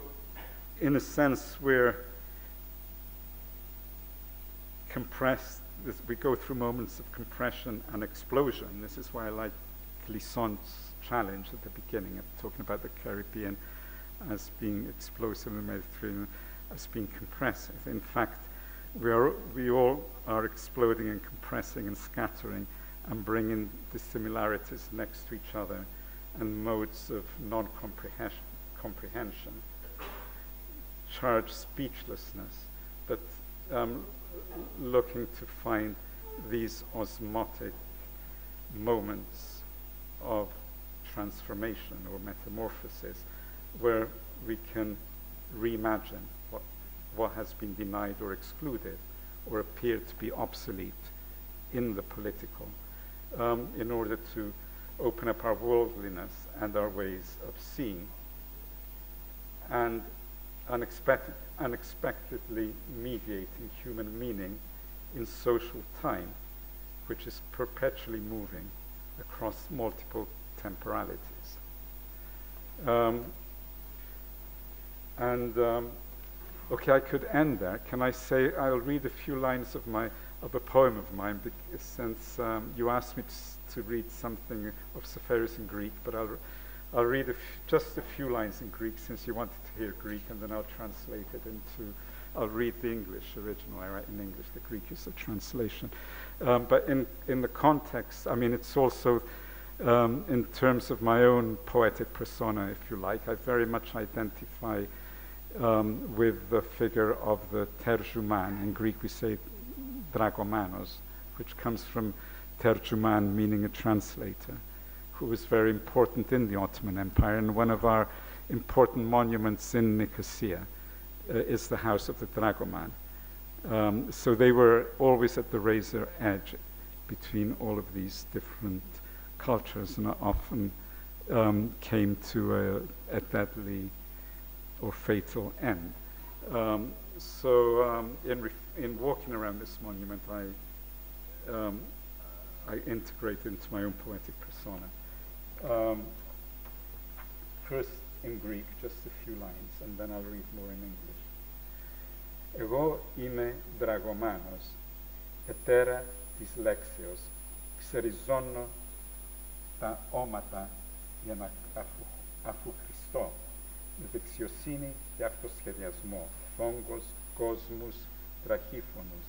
in a sense, we're compressed. We go through moments of compression and explosion. This is why I like Glissant's challenge at the beginning of talking about the Caribbean as being explosive and the Mediterranean as being compressive. In fact, we all are exploding and compressing and scattering and bringing dissimilarities next to each other and modes of non-comprehension, charged speechlessness, but looking to find these osmotic moments of transformation or metamorphosis where we can reimagine what has been denied or excluded or appeared to be obsolete in the political, in order to open up our worldliness and our ways of seeing, and unexpectedly mediating human meaning in social time, which is perpetually moving across multiple temporalities. Okay, I could end there. Can I say I'll read a few lines of a poem of mine, because since you asked me to read something of Stephanos in Greek, but I'll read just a few lines in Greek, since you wanted to hear Greek, and then I'll translate it into, I'll read the English original, I write in English, the Greek is the translation. But in the context, I mean, it's also in terms of my own poetic persona, if you like, I very much identify with the figure of the terjuman. In Greek we say dragomanos, which comes from terjuman, meaning a translator, who was very important in the Ottoman Empire. And one of our important monuments in Nicosia is the house of the dragoman. So they were always at the razor edge between all of these different cultures, and often came to a deadly or fatal end. In walking around this monument, I integrate into my own poetic persona. First in Greek, just a few lines, and then I'll read more in English. Εγώ είμαι δραγωμάνος, ετέρα της λέξεως, ξεριζώνω τα όματα για να αφού Χριστώ, με δεξιοσύνη και αυτοσχεδιασμό, φόγκος, κόσμους, τραχύφωνους,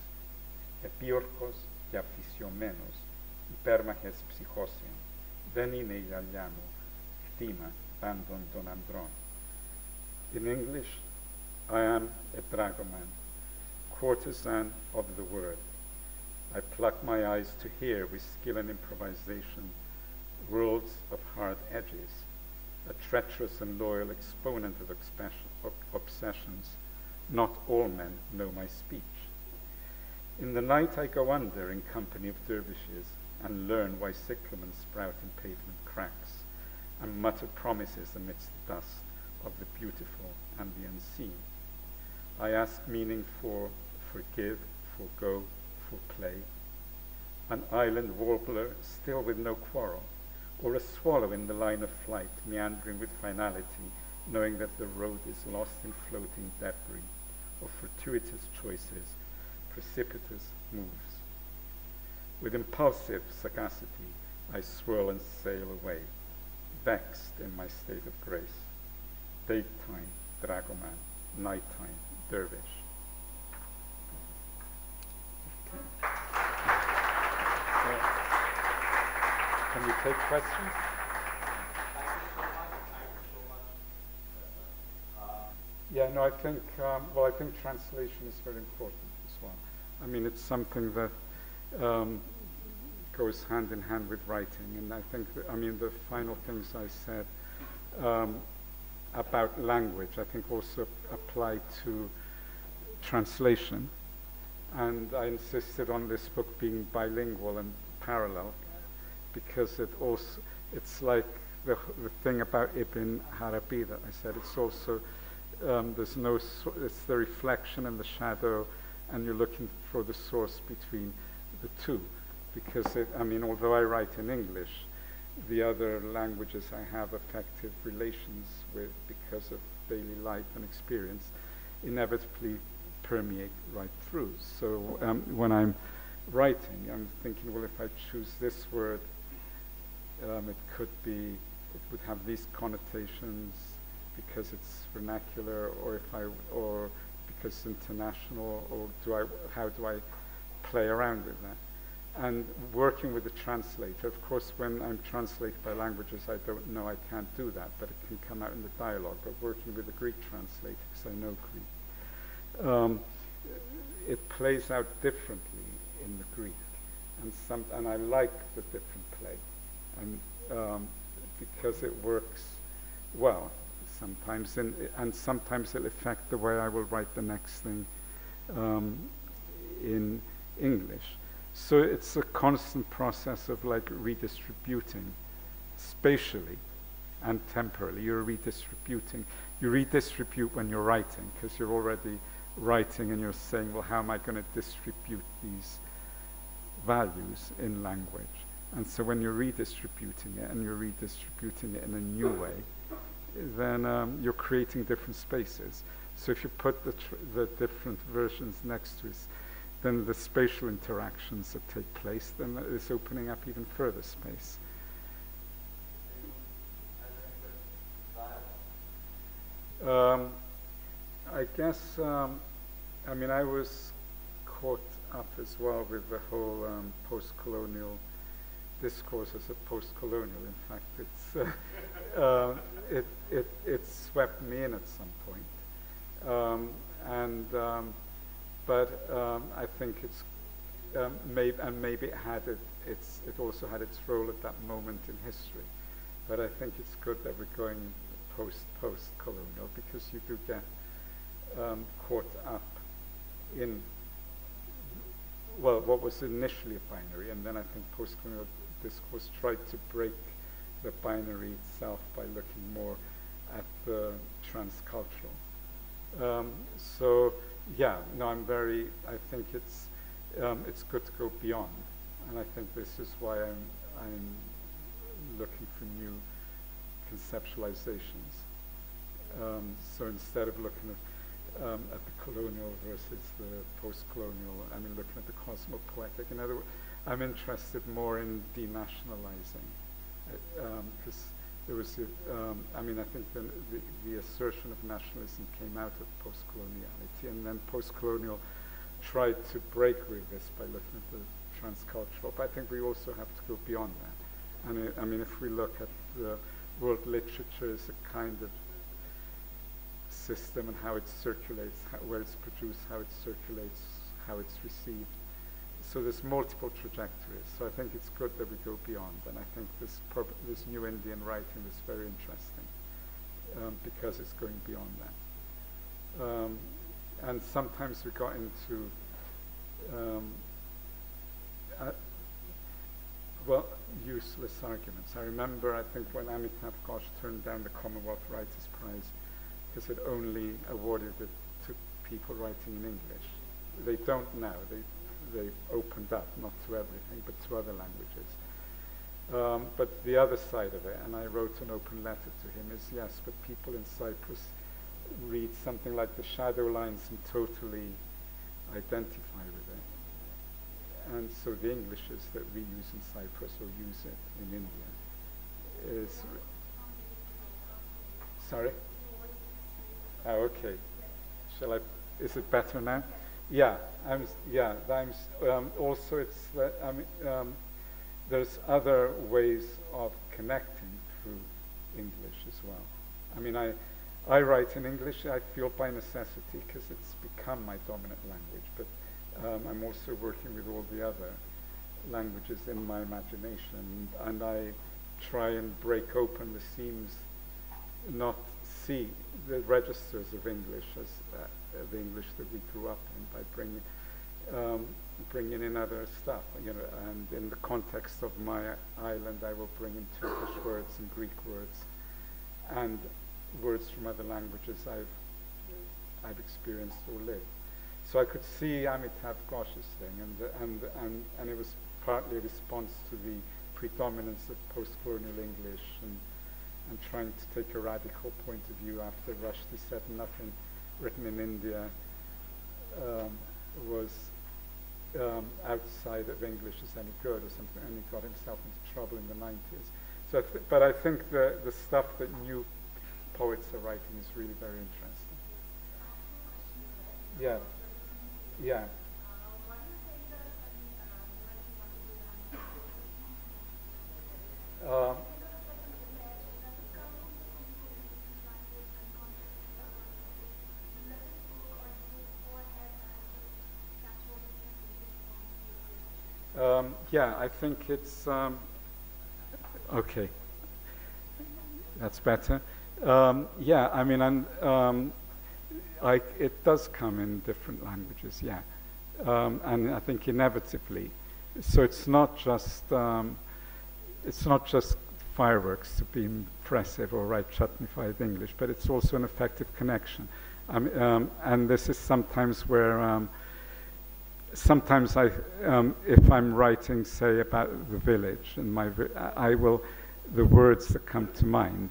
επίορκος και αφησιωμένος, υπέρμαχες ψυχώσεων. Δεν είναι η γυαλιά μου, χτήμα πάντων των ανδρών. In English, I am a dragoman, courtesan of the word. I pluck my eyes to hear with skill and improvisation worlds of hard edges, a treacherous and loyal exponent of obsessions. Not all men know my speech. In the night I go under in company of dervishes and learn why cyclamens sprout in pavement cracks and mutter promises amidst the dust of the beautiful and the unseen. I ask meaning for forgive, forgo, for play. an island warbler still with no quarrel, or a swallow in the line of flight, meandering with finality, knowing that the road is lost in floating debris, or fortuitous choices, precipitous moves. With impulsive sagacity, I swirl and sail away, vexed in my state of grace. Daytime, dragoman, nighttime, dervish. Okay. Can we take questions? Yeah, no, I think, well, I think translation is very important as well. I mean, it's something that goes hand in hand with writing. And I think, I mean, the final things I said about language, I think also apply to translation. And I insisted on this book being bilingual and parallel, because it also, it's like the thing about Ibn Arabi that I said, it's also, there's no, it's the reflection and the shadow, and you're looking for the source between the two. Because, it, I mean, although I write in English, the other languages I have affective relations with because of daily life and experience inevitably permeate right through. So when I'm writing, I'm thinking, well, if I choose this word, it could be, it would have these connotations because it's vernacular, or if I, or because it's international, or do I, how do I play around with that? And working with the translator, of course, when I'm translated by languages I don't know, I can't do that, but it can come out in the dialogue. But working with a Greek translator, because I know Greek, it plays out differently in the Greek, and I like the different play, and because it works well sometimes, and sometimes it'll affect the way I will write the next thing in English. So it's a constant process of like redistributing spatially and temporally. You're redistributing. You redistribute when you're writing, because you're already writing and you're saying, well, how am I going to distribute these values in language? And so when you're redistributing it in a new way, then you're creating different spaces. So if you put the different versions next to it, then the spatial interactions that take place, then it's opening up even further space. I guess, I mean, I was caught up as well with the whole post-colonial discourse as a post-colonial. In fact, it's, it swept me in at some point. But I think it's maybe it had it also had its role at that moment in history. But I think it's good that we're going post-colonial, because you do get caught up in, well, what was initially a binary, and then I think post-colonial discourse tried to break the binary itself by looking more at the transcultural. So. Yeah, no, I'm very, I think it's good to go beyond. And I think this is why I'm looking for new conceptualizations. So instead of looking at the colonial versus the post-colonial, I mean, looking at the cosmopoetic. In other words, I'm interested more in denationalizing. Because there was, I mean, I think the assertion of nationalism came out of post-coloniality, and then post-colonial tried to break with this by looking at the transcultural. But I think we also have to go beyond that. And I mean, if we look at the world literature as a kind of system and how it circulates, where it's produced, how it circulates, how it's received. So there's multiple trajectories. So I think it's good that we go beyond. And I think this new Indian writing is very interesting, because it's going beyond that. And sometimes we got into, well, useless arguments. I remember, I think, when Amitav Ghosh turned down the Commonwealth Writers' Prize because it only awarded it to people writing in English. They don't now. they've opened up, not to everything, but to other languages. But the other side of it, and I wrote an open letter to him, is yes, but people in Cyprus read something like the shadow lines and totally identify with it. And so the Englishes that we use in Cyprus or use it in India is... Sorry? Oh, okay. Shall I... Is it better now? Yeah. Also, it's that... there's other ways of connecting through English as well. I mean, I write in English, I feel by necessity, because it's become my dominant language, but I'm also working with all the other languages in my imagination, and I try and break open the seams, not see the registers of English as the English that we grew up in by bringing in other stuff, you know, and in the context of my island, I will bring in Turkish words and Greek words and words from other languages I've experienced or lived. So I could see Amitav Ghosh's thing, and it was partly a response to the predominance of post-colonial English and trying to take a radical point of view after Rushdie said nothing written in India was outside of English is any good or something, and he got himself into trouble in the 90s. So, but I think the stuff that new poets are writing is really very interesting. Yeah, yeah. Yeah, I think it's, okay, that's better. Yeah, I mean, it does come in different languages, yeah. And I think inevitably. So it's not just fireworks to be impressive or write chutneyfied English, but it's also an effective connection. And this is sometimes where, sometimes if I'm writing, say, about the village, and the words that come to mind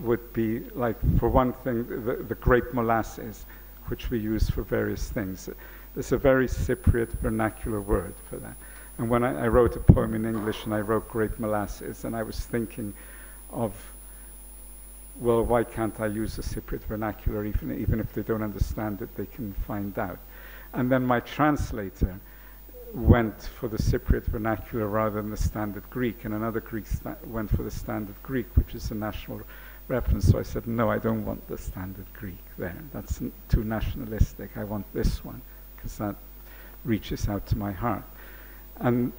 would be, like, for one thing, the grape molasses, which we use for various things. There's a very Cypriot vernacular word for that. And when I wrote a poem in English, and I wrote grape molasses, and I was thinking of, well, why can't I use the Cypriot vernacular? Even if they don't understand it, they can find out. And then my translator went for the Cypriot vernacular rather than the standard Greek, and another Greek went for the standard Greek, which is a national reference. So I said, no, I don't want the standard Greek there. That's too nationalistic. I want this one, because that reaches out to my heart. And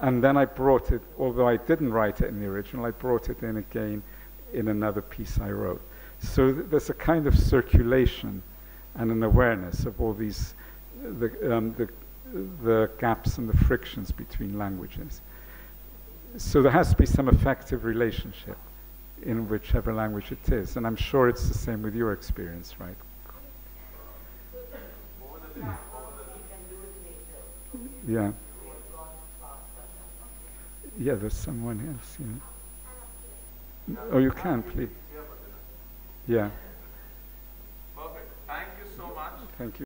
then I brought it, although I didn't write it in the original, I brought it in again in another piece I wrote. So there's a kind of circulation and an awareness of all these the gaps and the frictions between languages. So there has to be some effective relationship in whichever language it is, and I'm sure it's the same with your experience, right? Yeah. Yeah, there's someone else, you know. Oh, you can, please. Yeah. Perfect. Thank you so much. Thank you.